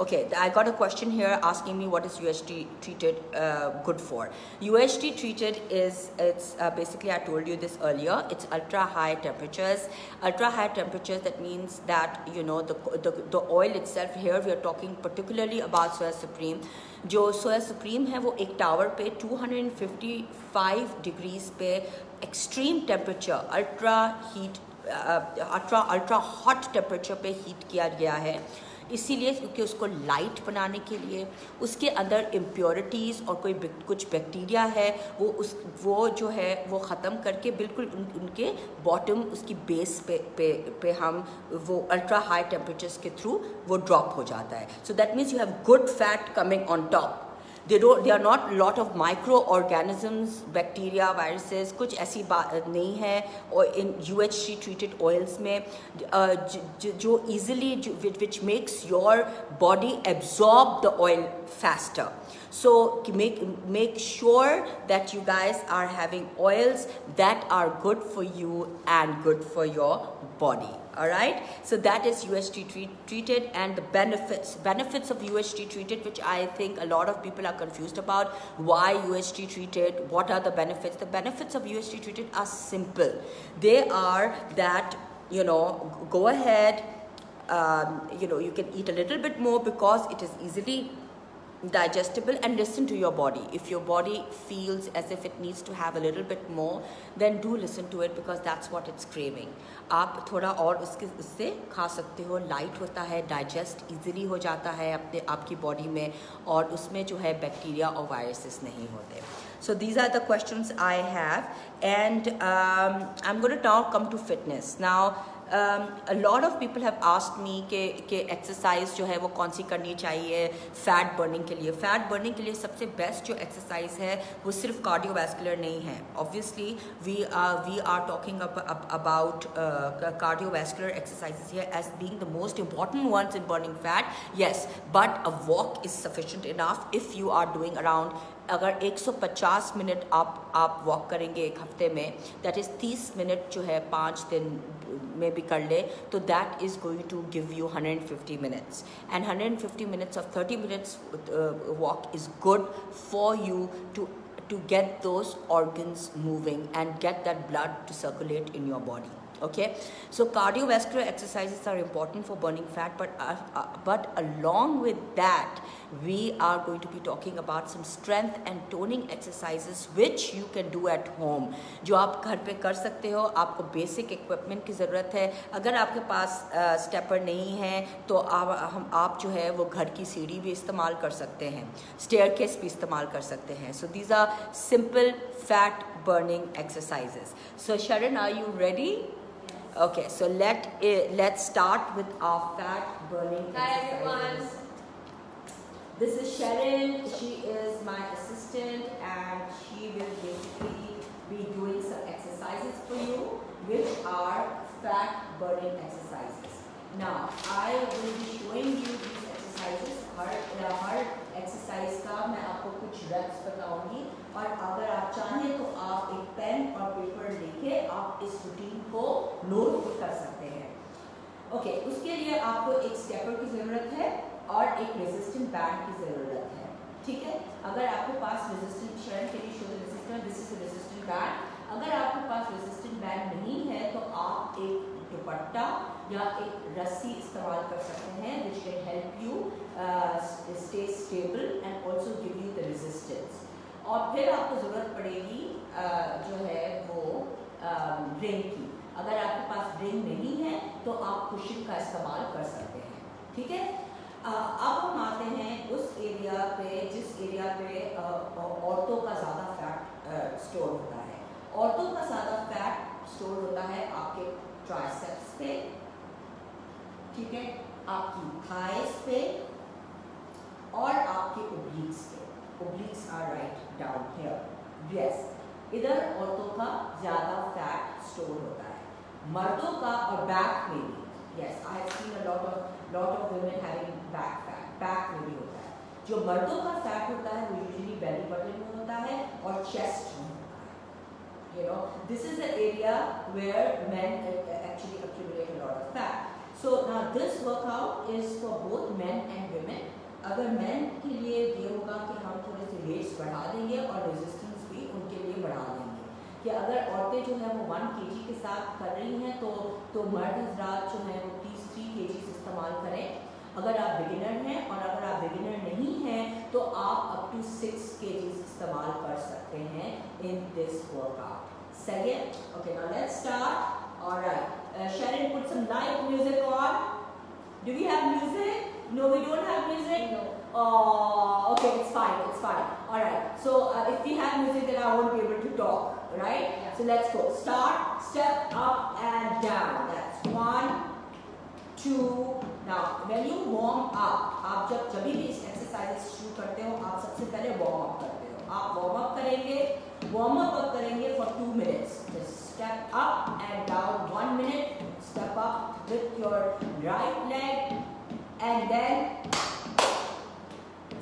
Okay, I got a question here asking me what is U H T treated uh, good for. U H T treated is, it's uh, basically, I told you this earlier, it's ultra high temperatures. Ultra high temperatures, that means that, you know, the the, the oil itself, here we are talking particularly about Soya Supreme. जो सोया supreme है वो एक tower पे two hundred fifty-five degrees पे extreme temperature, ultra heat, ultra ultra hot temperature पे heat किया गया है, इसीलिए क्योंकि उसको लाइट बनाने के लिए. उसके अंदर इम्प्योरिटीज़ और कोई कुछ बैक्टीरिया है वो उस वो जो है वो ख़त्म करके बिल्कुल उन, उनके बॉटम, उसकी बेस पे पे पे हम वो अल्ट्रा हाई टेम्परेचर्स के थ्रू वो ड्रॉप हो जाता है. So that means you have good fat coming on top. They don't, they are not lot of microorganisms, bacteria, viruses, कुछ ऐसी बात नहीं है. और in U H T treated oils में uh, ज, जो easily जो, which makes your body absorb the oil faster. So make make sure that you guys are having oils that are good for you and good for your body. All right, so that is U H T treat, treated and the benefits benefits of U H T treated, which I think a lot of people are confused about. Why U H T treated? What are the benefits? The benefits of U H T treated are simple. They are that, you know, go ahead, um, you know, you can eat a little bit more because it is easily digestible, and listen to your body. If your body feels as if it needs to have a little bit more, then do listen to it, because that's what it's craving. आप थोड़ा और उसके उससे खा सकते हो, light होता है, digest easily हो जाता है अपने आपकी body में, और उसमें जो है bacteria और viruses नहीं होते. So these are the questions I have, and um, I'm going to now come to fitness now. Um, a lot of people have asked me के के एक्सरसाइज जो है वो कौन सी करनी चाहिए फैट बर्निंग के लिए. फैट बर्निंग के लिए सबसे बेस्ट जो एक्सरसाइज है वो सिर्फ कार्डियोवैस्कुलर नहीं है. Obviously we are we are talking about cardiovascular exercises here as being the most important ones in burning fat. Yes, but a walk is sufficient enough if you are doing around. अगर एक सौ पचास minute आप आप walk करेंगे एक हफ्ते में, दैट इज़ तीस मिनट जो है पाँच दिन में भी कर ले, तो that is going to give you one hundred fifty minutes, and one hundred fifty minutes of thirty minutes walk is good for you to to get those organs moving and get that blood to circulate in your body. Okay, so cardiovascular exercises are important for burning fat, but uh, uh, but along with that, we are going to be talking about some strength and toning exercises which you can do at home. जो आप घर पे कर सकते हो. आपको basic equipment की ज़रूरत है. अगर आपके पास uh, stepper नहीं है, तो आप हम आप जो है वो घर की सीढ़ी भी इस्तेमाल कर सकते हैं, staircase भी इस्तेमाल कर सकते हैं. So these are simple fat burning exercises. So Sharon, are you ready? Okay, so let it, let's start with our fat burning. Hi everyone. This is Sharon. She is my assistant, and she will basically be doing some exercises for you, which are fat burning exercises. Now, I will be showing you these exercises. Her her exercise का मैं आपको कुछ reps बताऊंगी, और अगर आप चाहें तो आप एक पेन और पेपर लेके आप इस रूटीन को नोट भी कर सकते हैं. ओके, उसके लिए आपको एक स्टेपर की ज़रूरत है और एक रेजिस्टेंट बैंड की ज़रूरत है. ठीक है, अगर आपके पास रेजिस्टेंट शरण के लिए show resistant, this is resistant band. अगर आपके पास रेजिस्टेंट बैंड नहीं है, तो आप एक दुपट्टा या एक रस्सी इस्तेमाल कर सकते हैं, which can help you stay stable and also give you the resistance. और फिर आपको ज़रूरत पड़ेगी जो है वो रिंग की. अगर आपके पास रिंग नहीं है, तो आप कुशन का इस्तेमाल कर सकते हैं. ठीक है, अब हम आते हैं उस एरिया पे जिस एरिया पे औरतों का ज़्यादा फैट स्टोर होता है. औरतों का ज़्यादा फैट स्टोर होता है आपके ट्राइसेप्स पे, ठीक है, आपकी थाइस पे और आपके ओब्लिक्स पे. Obliques are right down here. Yes, इधर औरतों का ज़्यादा फैट स्टोर होता है, मर्दों का और बैक में भी. Yes, I have seen a lot of lot of women having back fat. Back में भी होता है. जो मर्दों का फैट होता है वो usually belly button में होता है और chest में होता है. You know, this is the area where men actually accumulate a lot of fat. So now this workout is for both men and women. अगर मैन के लिए ये होगा कि हम थोड़े से वेट्स बढ़ा देंगे और रेजिस्टेंस भी उनके लिए बढ़ा देंगे, कि अगर औरतें जो है वो वन केजी के साथ कर रही हैं, तो तो मर्द हजरात जो हैं वो तीस थ्री के जी इस्तेमाल करें. अगर आप बिगिनर हैं, और अगर आप बिगिनर नहीं हैं, तो आप अप टू सिक्स के जी इस्तेमाल कर सकते हैं इन दिस वर्कआउट. सही है. Okay, now let's start. Alright, Sharon, put some light music on. Do we have music? No, we don't have music. No. Oh, okay, it's fine, it's fine. All right. So uh, if we have music, then I won't be able to talk, right? Yeah. So let's go. Start, step up and down. That's one, two. Now, when you warm up, आप जब जब भी इस exercises शुरू करते हो, आप सबसे पहले warm up करते हो. आप warm up करेंगे, warm up करेंगे for two minutes. Just step up and down. One minute. Step up with your right leg. And then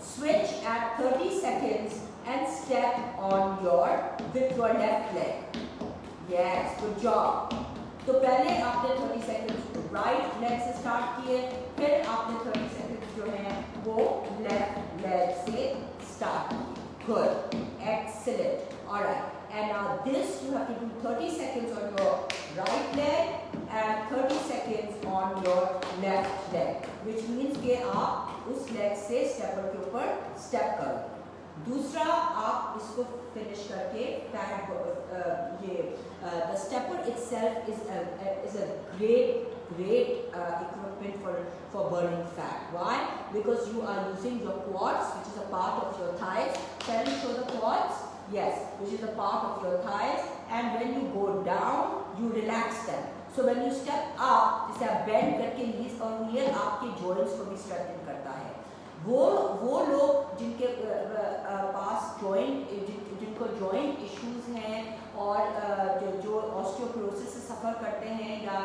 switch at thirty seconds and step on your with your left leg. Yes, good job. तो पहले आपने thirty seconds right leg से start किए, फिर आपने thirty seconds जो है वो left leg से start किए. Good, excellent. Alright, and now this you have to do thirty seconds on your right leg. and thirty seconds on your left leg, which means कि आप उस leg से stepper के ऊपर step करो. दूसरा आप इसको finish करके pad ये the stepper itself is a is a great great uh, equipment for for burning fat. Why? Because you are using your quads, which is a part of your thighs. Can you show the quads? Yes, which is a part of your thighs. And when you go down, you relax them. So when you step up, जैसे आप bend करके knees और kneel आपके joints को भी strengthen करता है. वो वो लोग जिनके पास joint जिनको joint issues हैं और जो जो osteoporosis से सफर करते हैं या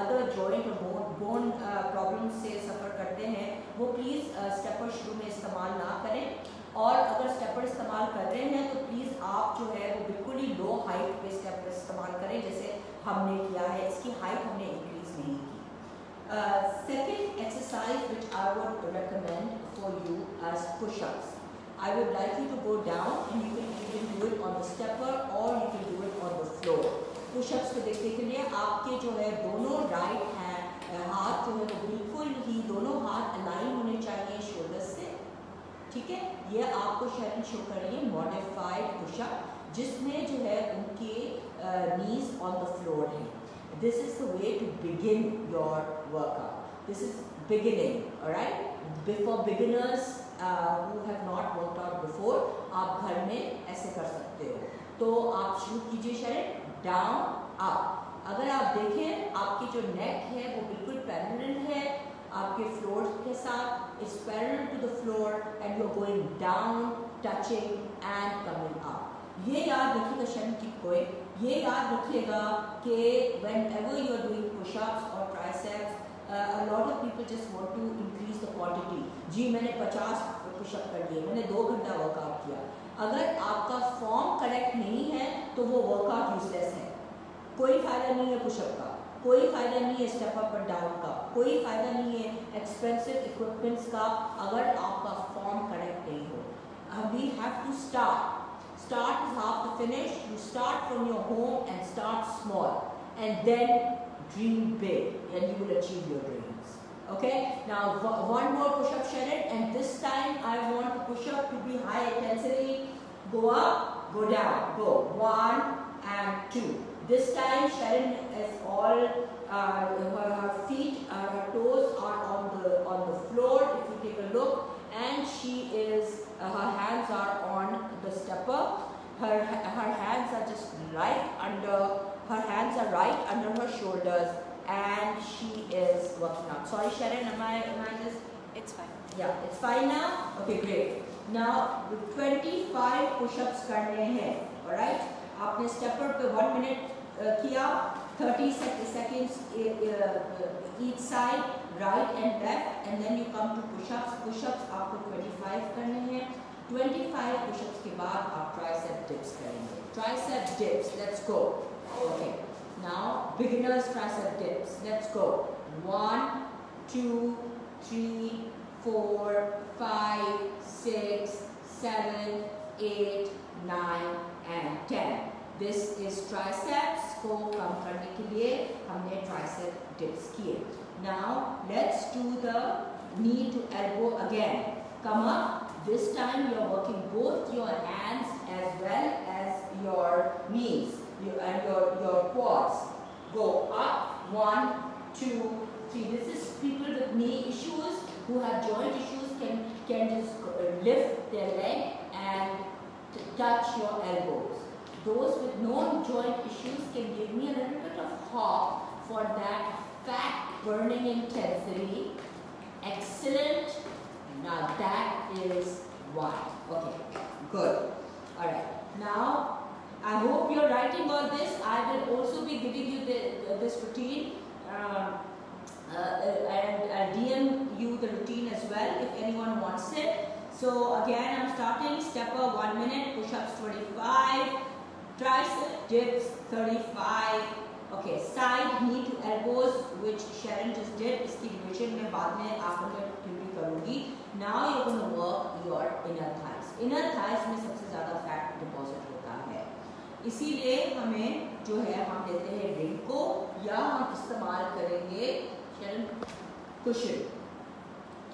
other joint और bone problems से सफर करते हैं, वो please stepper शुरू में इस्तेमाल ना करें. और अगर स्टेपर इस्तेमाल कर रहे हैं तो प्लीज़ आप जो है वो बिल्कुल ही लो हाइट पे स्टेपर इस्तेमाल करें, जैसे हमने किया है. इसकी हाइट हमने इंक्रीज नहीं की. Second exercise which I would recommend for you as pushups. I would like you to go down and you can do it on the stepper और you can do it on the floor. Pushups को देखने के लिए आपके जो है दोनों right hand हाथ जो है वो बिल्कुल ही दोनों हाथ अलाइन होने चाहिए शोल्डर से. ठीक है, ये आपको शरण शो कर रही है मॉडिफाइड पुशअप जिसमें जो है उनके नीज ऑन द फ्लोर है. This is the way to begin your workout. This is beginning, alright, for beginners who have not worked out before. आप घर में ऐसे कर सकते हो. तो आप शुरू कीजिए शरण डाउन अप. अगर आप देखें आपकी जो नेक है वो बिल्कुल पैरेलल है आपके फ्लोर के साथ. It's parallel to the floor and you are going down touching and coming up. ये याद रखिएगा शरण की कोई ये याद रखिएगा कि whenever you are doing pushups और triceps a lot of people just want to increase the quantity. जी मैंने पचास पुशअप कर लिए, मैंने दो घंटा वर्कआउट किया. अगर आपका फॉर्म करेक्ट नहीं है तो वो वर्कआउट यूजलेस है. कोई फ़ायदा नहीं है पुशअप का, कोई फ़ायदा नहीं है स्टेप अप और डाउन का, कोई फ़ायदा नहीं है एक्सपेंसिव इक्विपमेंट्स का अगर आपका फॉर्म करेक्ट नहीं हो. We have to start. Start is half the finish. You start from your home and start small and then dream big and you will achieve your dreams. Okay, now one more pushup Sharon and this time I want pushup to be high intensity. Go up, go down, go one and two. This time Sharon is all uh, her, her feet, uh, her toes are on the on the floor. If you take a look, and she is uh, her hands are on the stepper. Her her hands are just right under her hands are right under her shoulders, and she is working out. Sorry, Sharon, am I am I just? It's fine. Yeah, it's fine now. Okay, great. Now twenty-five push-ups करने हैं. All right. आपने stepper पे one minute किया. thirty seconds each side, right and left, and then you come to push-ups. Push-ups आपको twenty-five करने हैं. twenty-five push-ups के बाद आप tricep dips करेंगे. Tricep dips, let's go. Okay, now beginners tricep dips, let's go. One, two, three, four, five, six, seven, eight, nine and ten. This is triceps को कम करने के लिए हमने tricep dips किए. Now let's do the knee to elbow again. Come up. This time you are working both your hands as well as your knees and your your quads. Go up. One, two, three. This is people with knee issues who have joint issues can can just lift their leg and touch your elbows. Those with no joint issues can give me a little bit of hop for that fat burning intensity. Excellent. Now that is wide. Okay, good. All right. Now I hope you're writing all this. I will also be giving you the, this routine. Um, uh, and I'll D M you the routine as well if anyone wants it. So again, I'm starting stepper one minute, push-ups twenty-five, tricep dips thirty-five. Okay, side knee to elbows, which Sharon just did. इसकी revision में बाद में आपको continue करूँगी. Now you're going to work your inner thighs. Inner thighs में सबसे ज़्यादा fat deposit होता है. इसीलिए हमें जो है हम देते हैं ring को. या हम इस्तेमाल करेंगे शरण कुशन।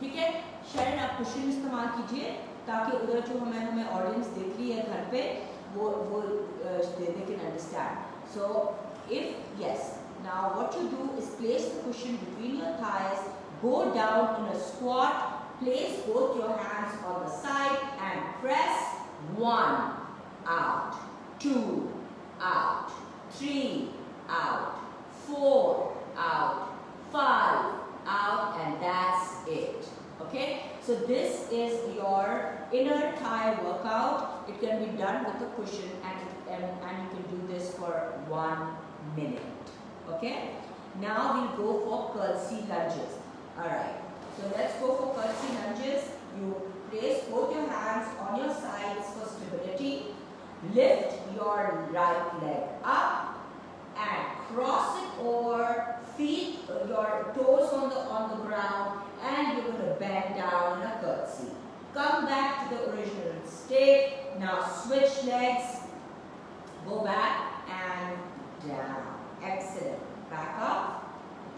ठीक है, शरण आप कुशन इस्तेमाल कीजिए ताकि उधर जो हमें हमें ऑडियंस देख रही है घर पे वो वो देने के understand. So if yes now what you do is place the cushion between your thighs, go down in a squat, place both your hands on the side and press one out, two out, three out, four out, five out, and that's it. Okay, so this is your inner thigh workout. It can be done with a cushion, and and, and you can do this for one minute. Okay, now we'll go for curtsy lunges. All right, so let's go for curtsy lunges. You place both your hands on your sides for stability. Lift your right leg up and cross it over, feet, your toes on the on the ground, and you're going to bend down in a curtsy. Come back to the original state. Now switch legs, go back and down. Excellent. Back up,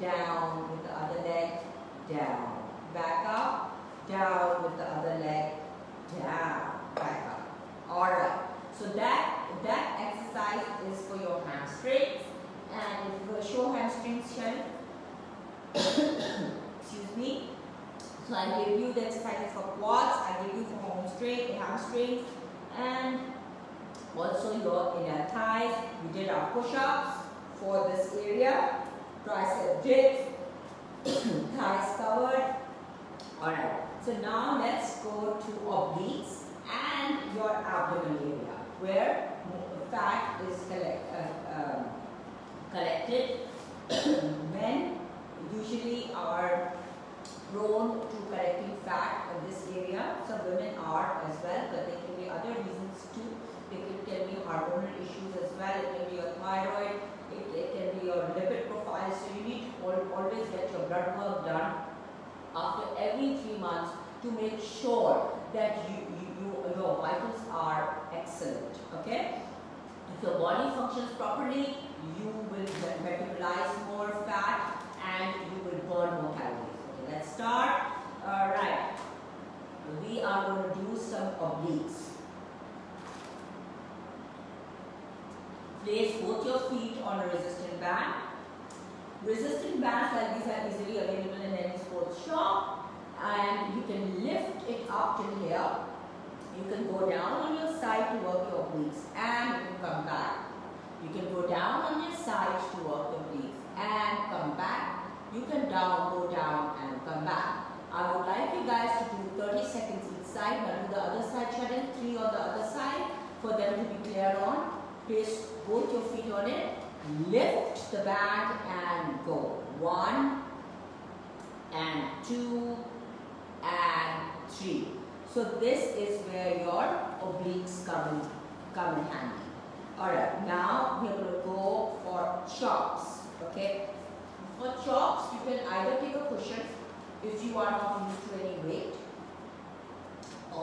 down with the other leg, down. Back up, down with the other leg, down. Back up. All right. So that that exercise is for your hamstrings, and for show hamstrings, Sharon. Excuse me. So I gave you the exercises for quads, I gave you for hamstring, hamstrings, and also your inner thighs. We did our push-ups for this area, tricep dips, thighs covered. All right. So now let's go to obliques and your abdominal area, where fat is collect, uh, um, collected. Men usually are prone to collecting fat in this area. Some women are as well, but there can be other reasons too. It can be hormonal issues as well. It can be your thyroid. It, it can be your lipid profile. So you need to always get your blood work done after every three months to make sure that you, you, you your vitals are excellent. Okay, if your body functions properly, you will metabolize more fat and you will burn more calories. Okay, let's start. All right, we are going to do some obliques. Place both your feet on a resistant band. Resistant bands like these are easily available in any sports shop. And you can lift it up till here. You can go down on your side to work your obliques and you can come back. You can go down on your side to work your obliques and come back. You can down, go down and come back. I would like you guys to do thirty seconds each side, but do the other side, Sharon, three on the other side for them to be clear on. Place both your feet on it, lift the band and go. One and two. And three. So this is where your obliques come in, come in handy. Alright, now we are going to go for chops. Okay. For chops, you can either take a cushion if you are not used to any weight,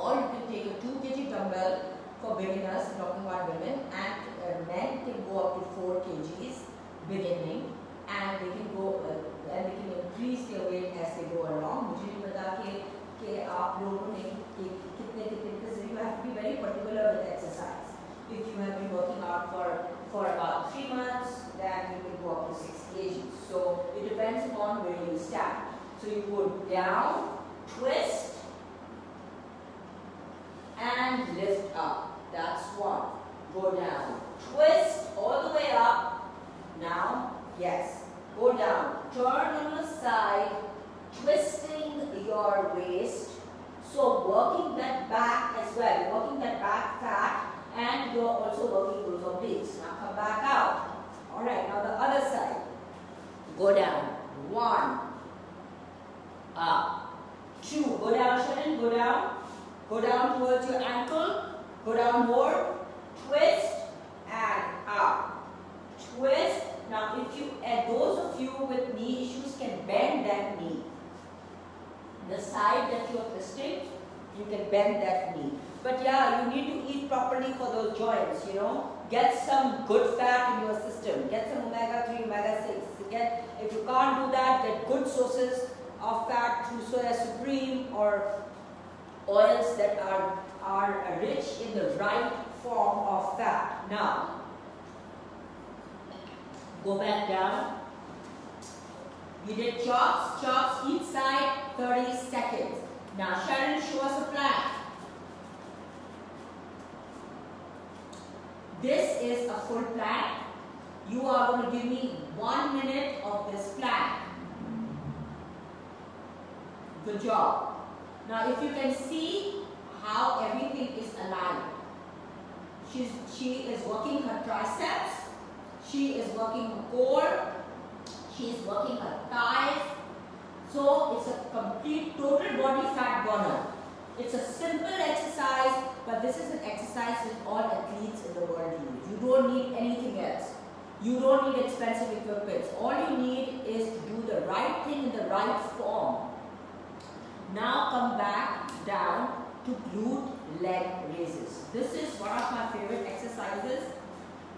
or you can take a two kilogram dumbbell for beginners, talking about women, and uh, men can go up to four kilograms beginning, and they can go uh, and they can increase their weight as they go along. You have to be very particular with exercise. If you have been working out for, for about three months, then you can go up to six kilograms. So it depends upon where you stand. So you go down, twist, and lift up. That's one. Go down, twist all the way up. Now, yes. Go down, turn on your side, twisting your waist, so working that back as well, working that back fat, and you're also working those obliques. Now come back out. All right, now the other side. Go down, one, up, two. Go down, Sharon, go down. Go down towards your ankle, go down more, twist, and up, twist. Now if you, and those of you with knee issues can bend that knee. The side that you are twisting, you can bend that knee. But yeah, you need to eat properly for those joints, you know. Get some good fat in your system. Get some omega three, omega six. Get, if you can't do that, get good sources of fat through Soya Supreme or oils that are, are rich in the right form of fat. Now, go back down. We did chops, chops each side, thirty seconds. Now Sharon, show us a plan. This is a full plank. You are going to give me one minute of this plank. Good job. Now if you can see how everything is aligned. She's, she is working her triceps. She is working her core. She is working her thighs. So it's a complete total body fat burner. It's a simple exercise, but this is an exercise that all athletes in the world use. You don't need anything else. You don't need expensive equipment. All you need is to do the right thing in the right form. Now come back down to glute leg raises. This is one of my favorite exercises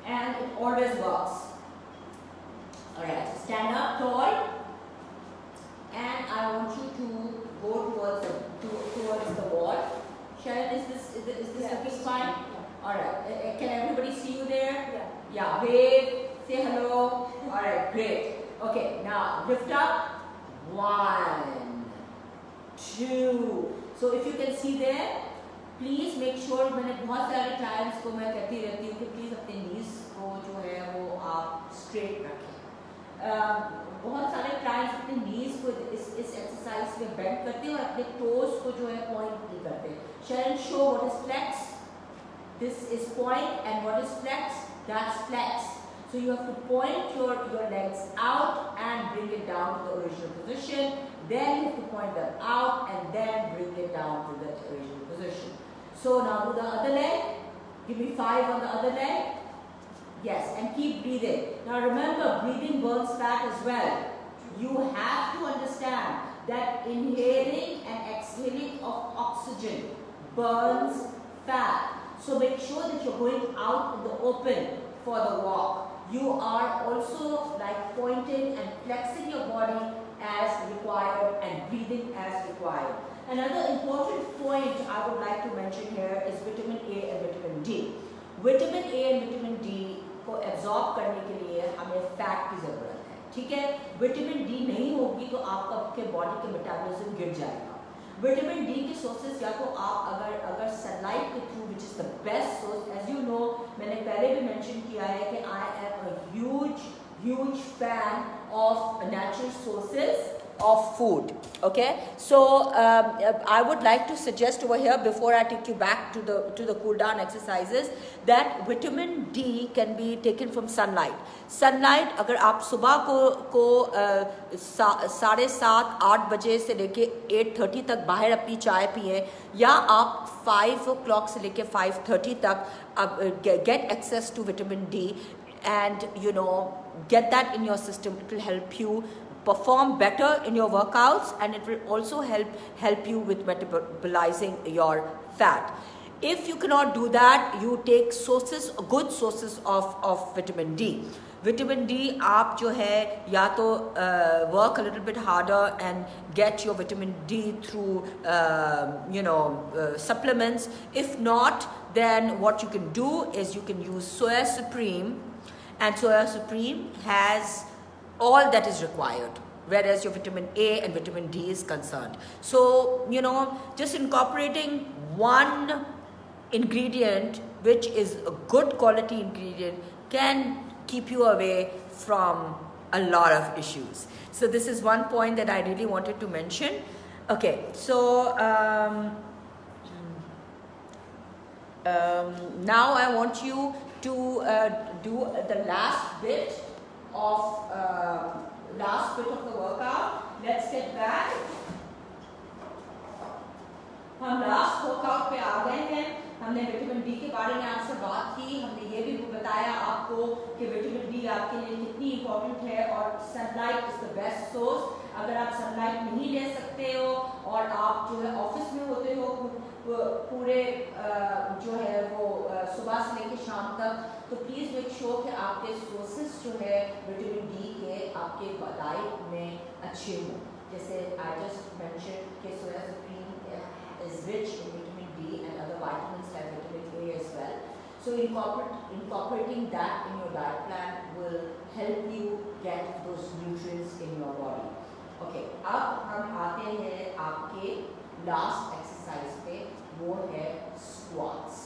and it always works. Alright, so stand up tall and I want you to go towards the, to, towards the wall. Sharon, is this, is this, is this looking fine? Yeah. Alright, can everybody see you there? Yeah. Yeah, wave, say hello. Alright, great. Okay, now lift up. One, two. So if you can see there, please make sure, मैंने बहुत सारे times को मैं कहती रहती हूँ कि please अपने knees को जो है वो आप straight रखें. बहुत सारे clients अपने knees को इस इस exercise में bend करते हैं और अपने toes को जो है point नहीं करते. Sharon, show what is flex. This is point and what is flex? That's flex. So you have to point your, your legs out and bring it down to the original position. Then you have to point them out and then bring it down to the original position. So now do the other leg. Give me five on the other leg. Yes, and keep breathing. Now remember, breathing burns fat as well. You have to understand that inhaling and exhaling of oxygen burns fat. So make sure that you're going out in the open for the walk. You are also like pointing and flexing your body as required and breathing as required. Another important point I would like to mention here is vitamin A and vitamin D. Vitamin A and vitamin D को absorb करने के लिए हमें fat की ज़रूरत है, ठीक है? Vitamin D नहीं होगी तो आपका आपके body के metabolism गिर जाएगा. Vitamin D के sources या तो आप अगर अगर sunlight के through, which is the best source, as you know, मैंने पहले भी mention किया है कि I am a huge, huge fan of natural sources of food. Okay, so um, I would like to suggest over here before I take you back to the to the cool down exercises that vitamin D can be taken from sunlight. Sunlight अगर आप सुबह को को साढ़े सात आठ बजे से लेके eight thirty तक बाहर अपनी चाय पिए या आप five o'clock से लेके five thirty तक आप get access to vitamin D and you know get that in your system. It will help you perform better in your workouts and it will also help help you with metabolizing your fat. If you cannot do that, you take sources, good sources of, of vitamin D. Vitamin D, आप जो है या तो uh, work a little bit harder and get your vitamin D through uh, you know uh, supplements. If not, then what you can do is you can use Soya Supreme, and Soya Supreme has all that is required, whereas your vitamin A and vitamin D is concerned. So, you know, just incorporating one ingredient, which is a good quality ingredient, can keep you away from a lot of issues. So this is one point that I really wanted to mention. Okay, so um, um, now I want you to uh, do the last bit of uh, last bit of the workout. Let's get back. हम last workout पे आ गए हैं. हमने vitamin D के बारे में आपसे बात की. हमने ये भी बताया आपको कि विटामिन डी आपके लिए कितनी इम्पोर्टेंट है और sunlight is the best source. अगर आप सनलाइट नहीं ले सकते हो और आप जो है ऑफिस में होते हो पूरे जो है वो सुबह से लेकर शाम तक, तो प्लीज़ मेक श्योर कि आपके सोर्सेस जो है विटामिन डी के आपके डाइट में अच्छे हों। जैसे आई जस्ट मेंशन कि सोया supreme is rich in vitamin D and other vitamin like vitamin A as well, so incorporate, incorporating that in your diet plan will help you get those nutrients in your body. Okay, अब हम आते हैं आपके last exercise पे, वो है squats.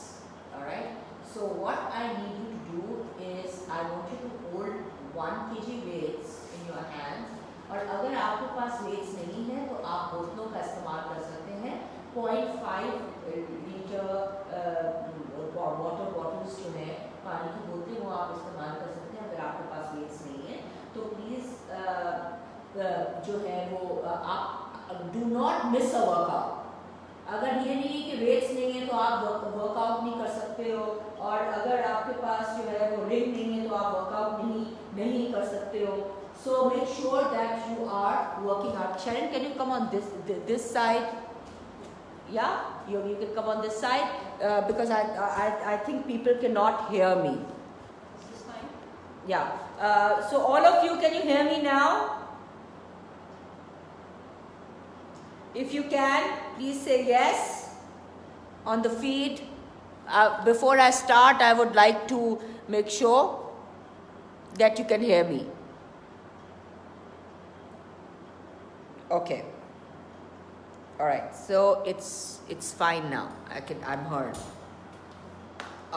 Alright, so what I need you to do is I want you to hold one kg weights in your hands, और अगर आपके पास weights नहीं है तो आप बोतलों का इस्तेमाल कर सकते हैं, पॉइंट फाइव लीटर और वाटर बॉटल्स जो है पानी की बोतलें वो आप इस्तेमाल कर सकते हैं अगर आपके पास वेट्स नहीं है तो। प्लीज़ जो है वो आप do not miss a workout. अगर ये नहीं है कि वेट्स नहीं है तो आप वर्कआउट नहीं कर सकते हो, और अगर आपके पास जो है वो रिंग नहीं है तो आप वर्कआउट नहीं नहीं कर सकते हो। So make sure that you are working out. Sharon, can you come on this this side? Yeah, you you can come on this side uh, because I I I think people cannot hear me. This is fine. Yeah. Uh, so all of you, can you hear me now? If you can, please say yes on the feed. Uh, before I start, I would like to make sure that you can hear me. Okay. All right, so it's it's fine now. I can I'm heard.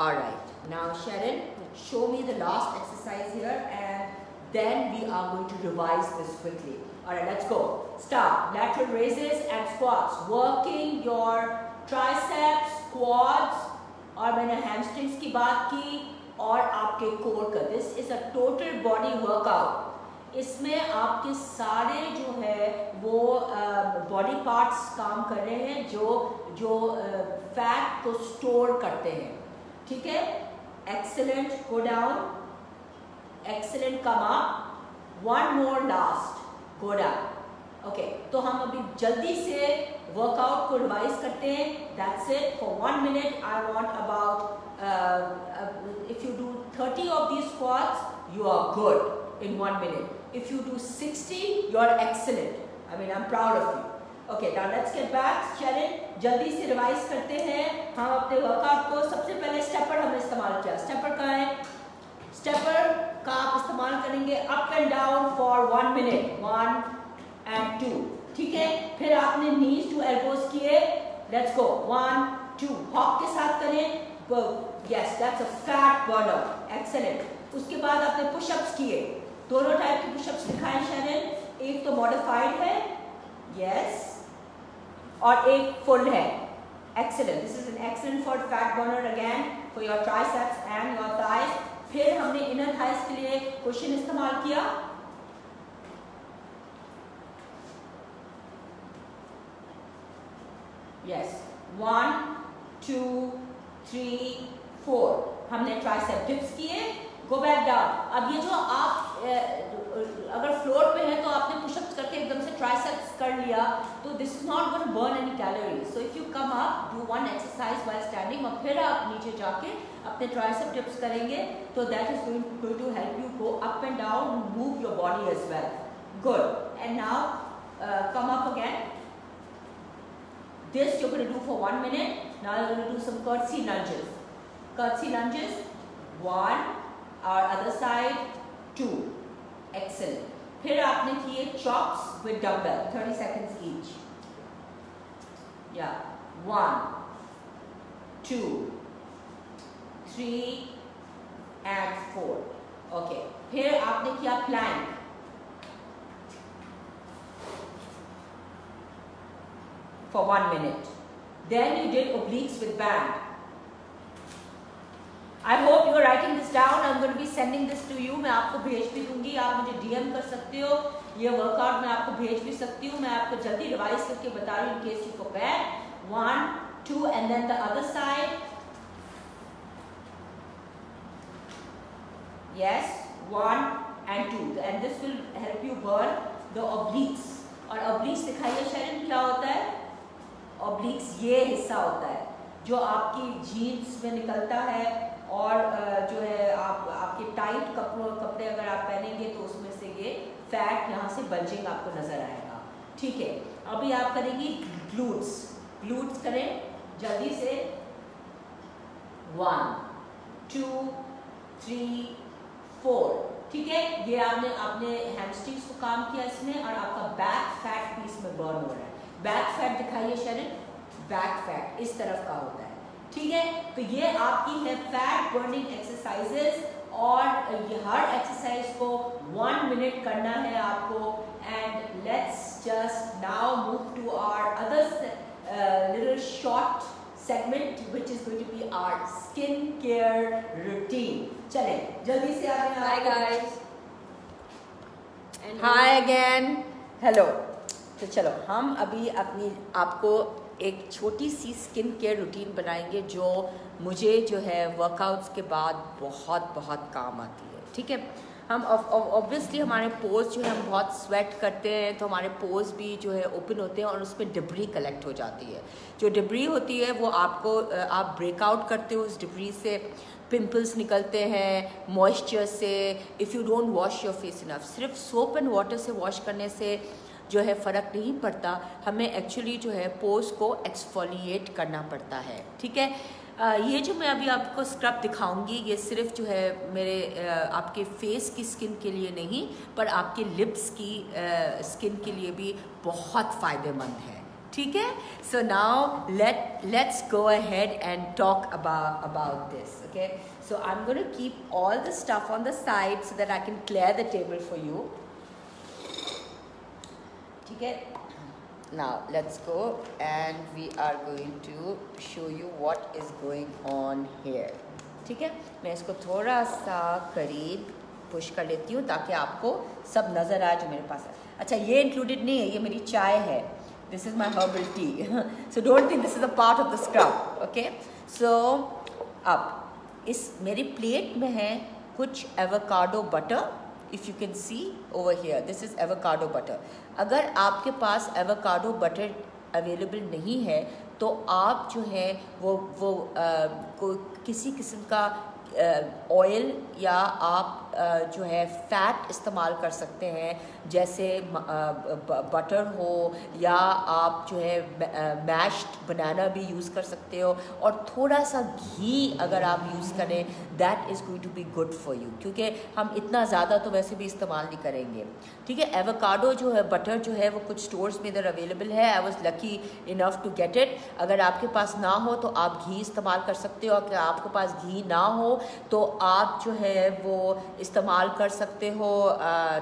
All right, now Sharon, show me the last exercise here, and then we are going to revise this quickly. All right, let's go. Start lateral raises and squats, working your triceps, quads, और मैंने hamstrings की बात की और आपके core का. This is a total body workout. इसमें आपके सारे जो है वो बॉडी पार्ट्स काम कर रहे हैं जो जो फैट को स्टोर करते हैं, ठीक है? Excellent, go down, excellent, come up, one more, last, go down. Okay, तो हम अभी जल्दी से वर्कआउट को रिवाइज करते हैं। That's it for one minute. I want about if you do thirty of these squats you are good in one minute. If you do sixty, you are excellent. I mean, I'm proud of you. Okay, now let's get back. Sharon, जल्दी से revise करते हैं हम अपने workout को। सबसे पहले stepper हमने इस्तेमाल किया। Stepper कहाँ है? Stepper का आप इस्तेमाल करेंगे up and down for one minute, one and two, ठीक है? फिर आपने knees to elbows किए। Let's go, one, two. Hop के साथ करें। Go. Yes, that's a fat burner. Excellent. उसके बाद आपने push-ups किए। दोनों टाइप के पुशअप्स दिखाएं शैरन। एक तो मॉडिफाइड है, यस, और एक फुल है। Excellent, this is an excellent for fat burner again for your triceps and your thighs. फिर हमने इनर थाइस के लिए कुशन इस्तेमाल किया। Yes, one two three four. हमने ट्राइसेप डिप्स किए। Go back down. अब ये जो आप ए, अगर फ्लोर पे है तो आपने पुशअप्स करके एकदम से ट्राइसेप्स कर लिया तो this is not going to burn any calorie. So if you come up, do one exercise while standing, और फिर आप नीचे जाके अपने ट्राइसेप डिप्स करेंगे तो that is going to help you go up and down, move your body as well. Good, and now come up again. This you going to do for one minute. Now you going to do some curtsy lunges. Curtsy lunges, one, और other side, two. Excellent. फिर आपने किए chops with dumbbell, thirty seconds each. Yeah, one, two, three and four. Okay, फिर आपने किया plank. For one minute. Then you did obliques with band. I hope you are writing this down. I'm going to be sending this to you. मैं आपको भेज भी दूंगी। आप मुझे डी एम कर सकते हो। ये वर्कआउट मैं आपको भेज भी सकती हूँ। मैं आपको जल्दी रिवाइज करके बता रही हूँ in case you forget. One, two and then the other side. Yes, one and two, and this will help you burn the obliques. और ऑब्लिक्स दिखाइए शरण, क्या होता है? ऑब्लिक्स ये हिस्सा होता है जो आपकी जीन्स में निकलता है, और जो है आप आपके टाइट कपड़ों कपड़े अगर आप पहनेंगे तो उसमें से ये फैट यहाँ से बल्जिंग आपको नजर आएगा। ठीक है, अभी आप करेंगी ग्लूट्स। ग्लूट्स करें जल्दी से, वन टू थ्री फोर। ठीक है, ये आपने आपने हैमस्ट्रिंग्स को काम किया इसमें, और आपका बैक फैट पीस में बर्न हो रहा है। बैक फैट दिखाइए शरण, बैक फैट इस तरफ का होता है। ठीक है, तो ये आपकी है फैट बर्निंग एक्सरसाइजेस, और ये हर एक्सरसाइज को वन मिनट करना है आपको। And let's just now move to our other little short segment which is going to be our skin care routine. चले जल्दी से आप। Hi guys. Hi again. Hello. तो चलो हम अभी अपनी आपको एक छोटी सी स्किन केयर रूटीन बनाएंगे जो मुझे जो है वर्कआउट्स के बाद बहुत बहुत काम आती है। ठीक है, हम ऑब्वियसली हमारे पोर्स जो है हम बहुत स्वेट करते हैं तो हमारे पोर्स भी जो है ओपन होते हैं और उसमें डिब्री कलेक्ट हो जाती है। जो डिब्री होती है वो आपको आप ब्रेकआउट करते हो, उस डिब्री से पिंपल्स निकलते हैं, मॉइस्चर से। If you don't wash your face enough, सिर्फ सोप एंड वाटर से वॉश करने से जो है फ़र्क नहीं पड़ता, हमें एक्चुअली जो है पोर्स को एक्सफोलिएट करना पड़ता है। ठीक है, ये जो मैं अभी आपको स्क्रब दिखाऊंगी ये सिर्फ जो है मेरे आपके फेस की स्किन के लिए नहीं पर आपके लिप्स की स्किन के लिए भी बहुत फ़ायदेमंद है। ठीक है, so now let let's go ahead and talk about about this. Okay, so I am going to keep all the stuff on the side so that I can clear the table for you. ठीक है, now let's go and we are going to show you what is going on here. ठीक है, मैं इसको थोड़ा सा करीब push कर लेती हूँ ताकि आपको सब नज़र आए जो मेरे पास है। अच्छा, ये इंक्लूडेड नहीं है, ये मेरी चाय है। This is my herbal tea, so don't think this is a part of the scrub. Okay, so अब इस मेरी प्लेट में है कुछ avocado butter. If you can see over here, this is avocado butter. अगर आपके पास avocado butter available नहीं है तो आप जो है वो वो आ, को किसी किस्म का ऑयल या आप आ, जो है फ़ैट इस्तेमाल कर सकते हैं, जैसे बटर हो या आप जो है मैश्ड बनाना भी यूज़ कर सकते हो, और थोड़ा सा घी अगर आप यूज़ करें that is going to be good for you, क्योंकि हम इतना ज़्यादा तो वैसे भी इस्तेमाल नहीं करेंगे। ठीक है, एवोकाडो जो है बटर जो है वो कुछ स्टोर्स में इधर अवेलेबल है। I was lucky enough to get it. अगर आपके पास ना हो तो आप घी इस्तेमाल कर सकते हो, अगर आपके पास घी ना हो तो आप जो है वो इस्तेमाल कर सकते हो आ,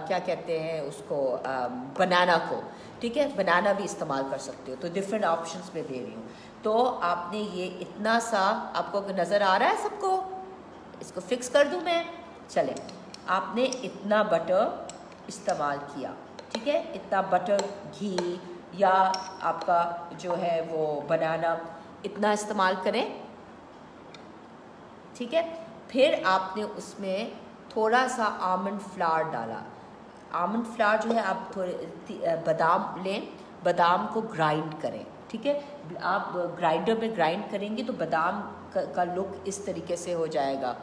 क्या कहते हैं उसको, आ, बनाना को। ठीक है, बनाना भी इस्तेमाल कर सकते हो। तो डिफरेंट ऑप्शंस में दे रही हूँ। तो आपने ये इतना सा, आपको नज़र आ रहा है सबको, इसको फिक्स कर दूँ मैं। चले, आपने इतना बटर इस्तेमाल किया। ठीक है, इतना बटर, घी या आपका जो है वो बनाना, इतना इस्तेमाल करें। ठीक है, फिर आपने उसमें थोड़ा सा आमंड फ्लावर डाला। आमंड फ्लावर जो है आप थोड़े बादाम लें, बादाम को ग्राइंड करें। ठीक है, आप ग्राइंडर में ग्राइंड करेंगे तो बादाम का, का लुक इस तरीके से हो जाएगा,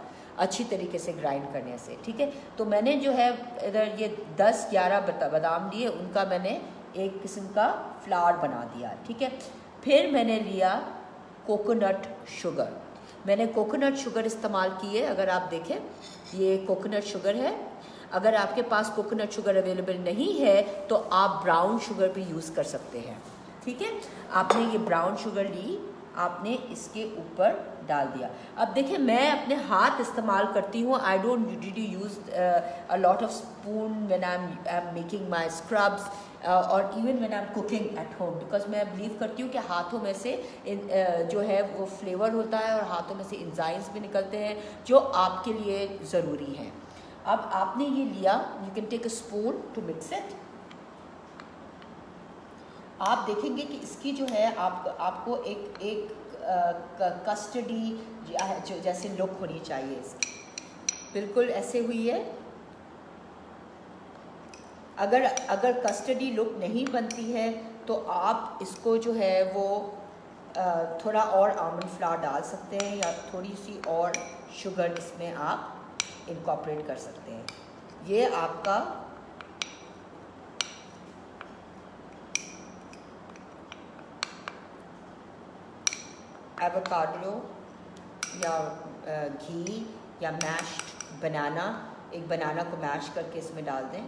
अच्छी तरीके से ग्राइंड करने से। ठीक है, तो मैंने जो है इधर ये दस ग्यारह बादाम लिए, उनका मैंने एक किस्म का फ्लावर बना दिया। ठीक है, फिर मैंने लिया कोकोनट शुगर। मैंने कोकोनट शुगर इस्तेमाल की है। अगर आप देखें ये कोकोनट शुगर है। अगर आपके पास कोकोनट शुगर अवेलेबल नहीं है तो आप ब्राउन शुगर भी यूज़ कर सकते हैं। ठीक है, आपने ये ब्राउन शुगर ली, आपने इसके ऊपर डाल दिया। अब देखिए, मैं अपने हाथ इस्तेमाल करती हूँ। I don't usually use a lot of spoon when I am I am making my scrubs और even when I am cooking at home, because मैं बिलीव करती हूँ कि हाथों में से इन, uh, जो है वो फ्लेवर होता है और हाथों में से एंजाइम्स भी निकलते हैं जो आपके लिए ज़रूरी हैं। अब आपने ये लिया, you can take a spoon to mix it. आप देखेंगे कि इसकी जो है आप आपको एक एक कस्टडी जो जैसे लुक होनी चाहिए इसकी, बिल्कुल ऐसे हुई है। अगर अगर कस्टडी लुक नहीं बनती है तो आप इसको जो है वो थोड़ा और आमंड फ्लावर डाल सकते हैं या थोड़ी सी और शुगर इसमें आप इनकॉर्पोरेट कर सकते हैं। ये आपका एवोकाडो या घी या मैश्ड बनाना, एक बनाना को मैश करके इसमें डाल दें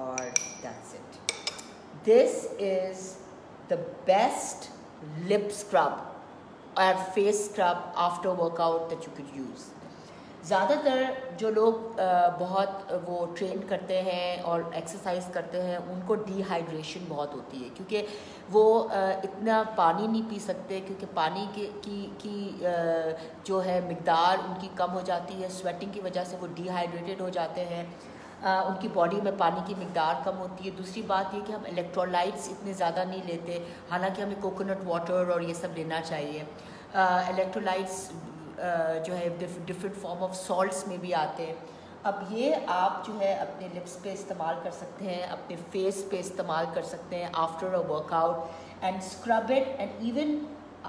और that's it. This is the best lip scrub or face scrub after workout that you could use। ज़्यादातर जो लोग बहुत वो ट्रेन करते हैं और एक्सरसाइज करते हैं उनको डिहाइड्रेशन बहुत होती है, क्योंकि वो इतना पानी नहीं पी सकते, क्योंकि पानी के की की जो है मकदार उनकी कम हो जाती है। स्वेटिंग की वजह से वो डिहाइड्रेटेड हो जाते हैं, Uh, उनकी बॉडी में पानी की मकदार कम होती है। दूसरी बात ये कि हम इलेक्ट्रोलाइट्स इतने ज़्यादा नहीं लेते, हालांकि हमें कोकोनट वाटर और ये सब लेना चाहिए। इलेक्ट्रोलाइट्स uh, uh, जो है डिफरेंट फॉर्म ऑफ सॉल्ट्स में भी आते हैं। अब ये आप जो है अपने लिप्स पे इस्तेमाल कर सकते हैं, अपने फेस पे इस्तेमाल कर सकते हैं after a workout and scrub it. And even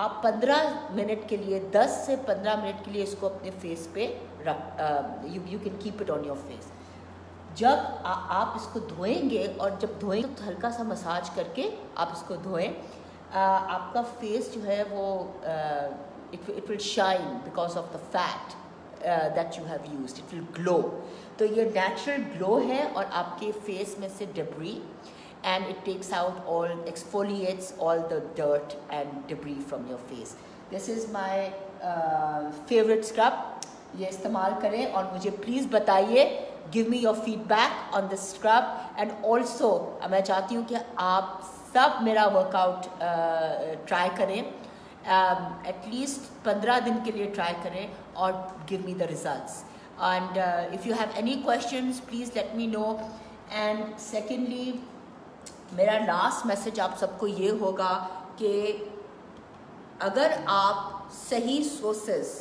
आप पंद्रह मिनट के लिए, दस से पंद्रह मिनट के लिए इसको अपने फेस पे रख, you can keep it on your face. जब आ, आप इसको धोएंगे और जब धोएंगे तो हल्का सा मसाज करके आप इसको धोएं, आपका फेस जो है वो it it will shine because of the fat that you have used, it will glow. तो ये नेचुरल ग्लो है और आपके फेस में से debris, and it takes out all, exfoliates all the dirt and debris from your face. This is my favourite scrub, ये इस्तेमाल करें और मुझे प्लीज़ बताइए, give me your feedback on this scrub. And also मैं चाहती हूँ कि आप सब मेरा वर्कआउट ट्राई करें, एटलीस्ट पंद्रह दिन के लिए ट्राई करें और give me the results. And if you have any questions please let me know. And secondly मेरा लास्ट मैसेज आप सबको ये होगा कि अगर आप सही सोर्सेस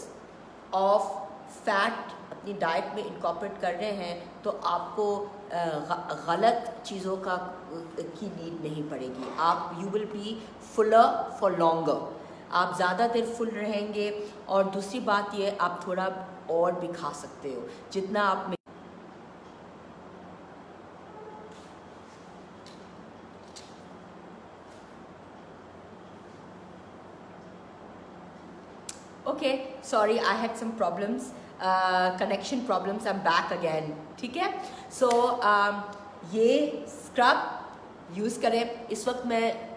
ऑफ फैट अपनी डाइट में इनकॉर्पोरेट कर रहे हैं तो आपको गलत चीज़ों का की नीड नहीं पड़ेगी। आप you will be fuller for longer, आप ज़्यादा देर फुल रहेंगे। और दूसरी बात ये, आप थोड़ा और भी खा सकते हो जितना आप। Okay, sorry, I had some problems, connection problems, I am back again. ठीक है, सो ये स्क्रब यूज़ करें। इस वक्त मैं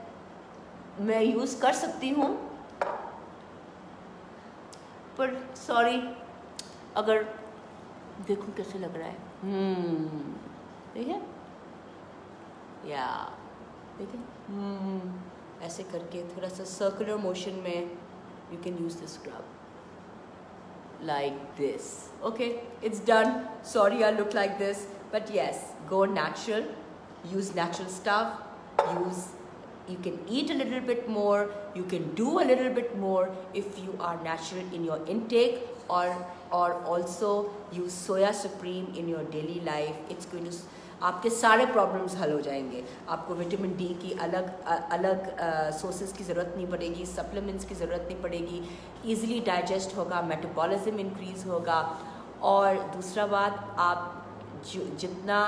मैं यूज़ कर सकती हूँ, पर सॉरी, अगर देखूँ कैसे लग रहा है। हम्म ठीक है, या ठीक है, हम्म ऐसे करके थोड़ा सा सर्कुलर मोशन में you can use the scrub like this. Okay, it's done. Sorry I look like this, but yes, go natural, use natural stuff, use, you can eat a little bit more, you can do a little bit more if you are natural in your intake, or or also use Soya Supreme in your daily life. It's going to, आपके सारे problems हल हो जाएंगे। आपको vitamin D की अलग अलग sources की ज़रूरत नहीं पड़ेगी, सप्लीमेंट्स की ज़रूरत नहीं पड़ेगी, ईज़िली डाइजेस्ट होगा, मेटाबॉलिज्म इंक्रीज़ होगा। और दूसरा बात, आप जो जितना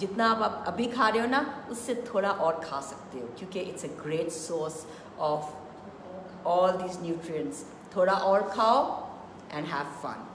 जितना आप अभी खा रहे हो ना, उससे थोड़ा और खा सकते हो, क्योंकि it's a great source of all these nutrients. थोड़ा और खाओ एंड हैव फन।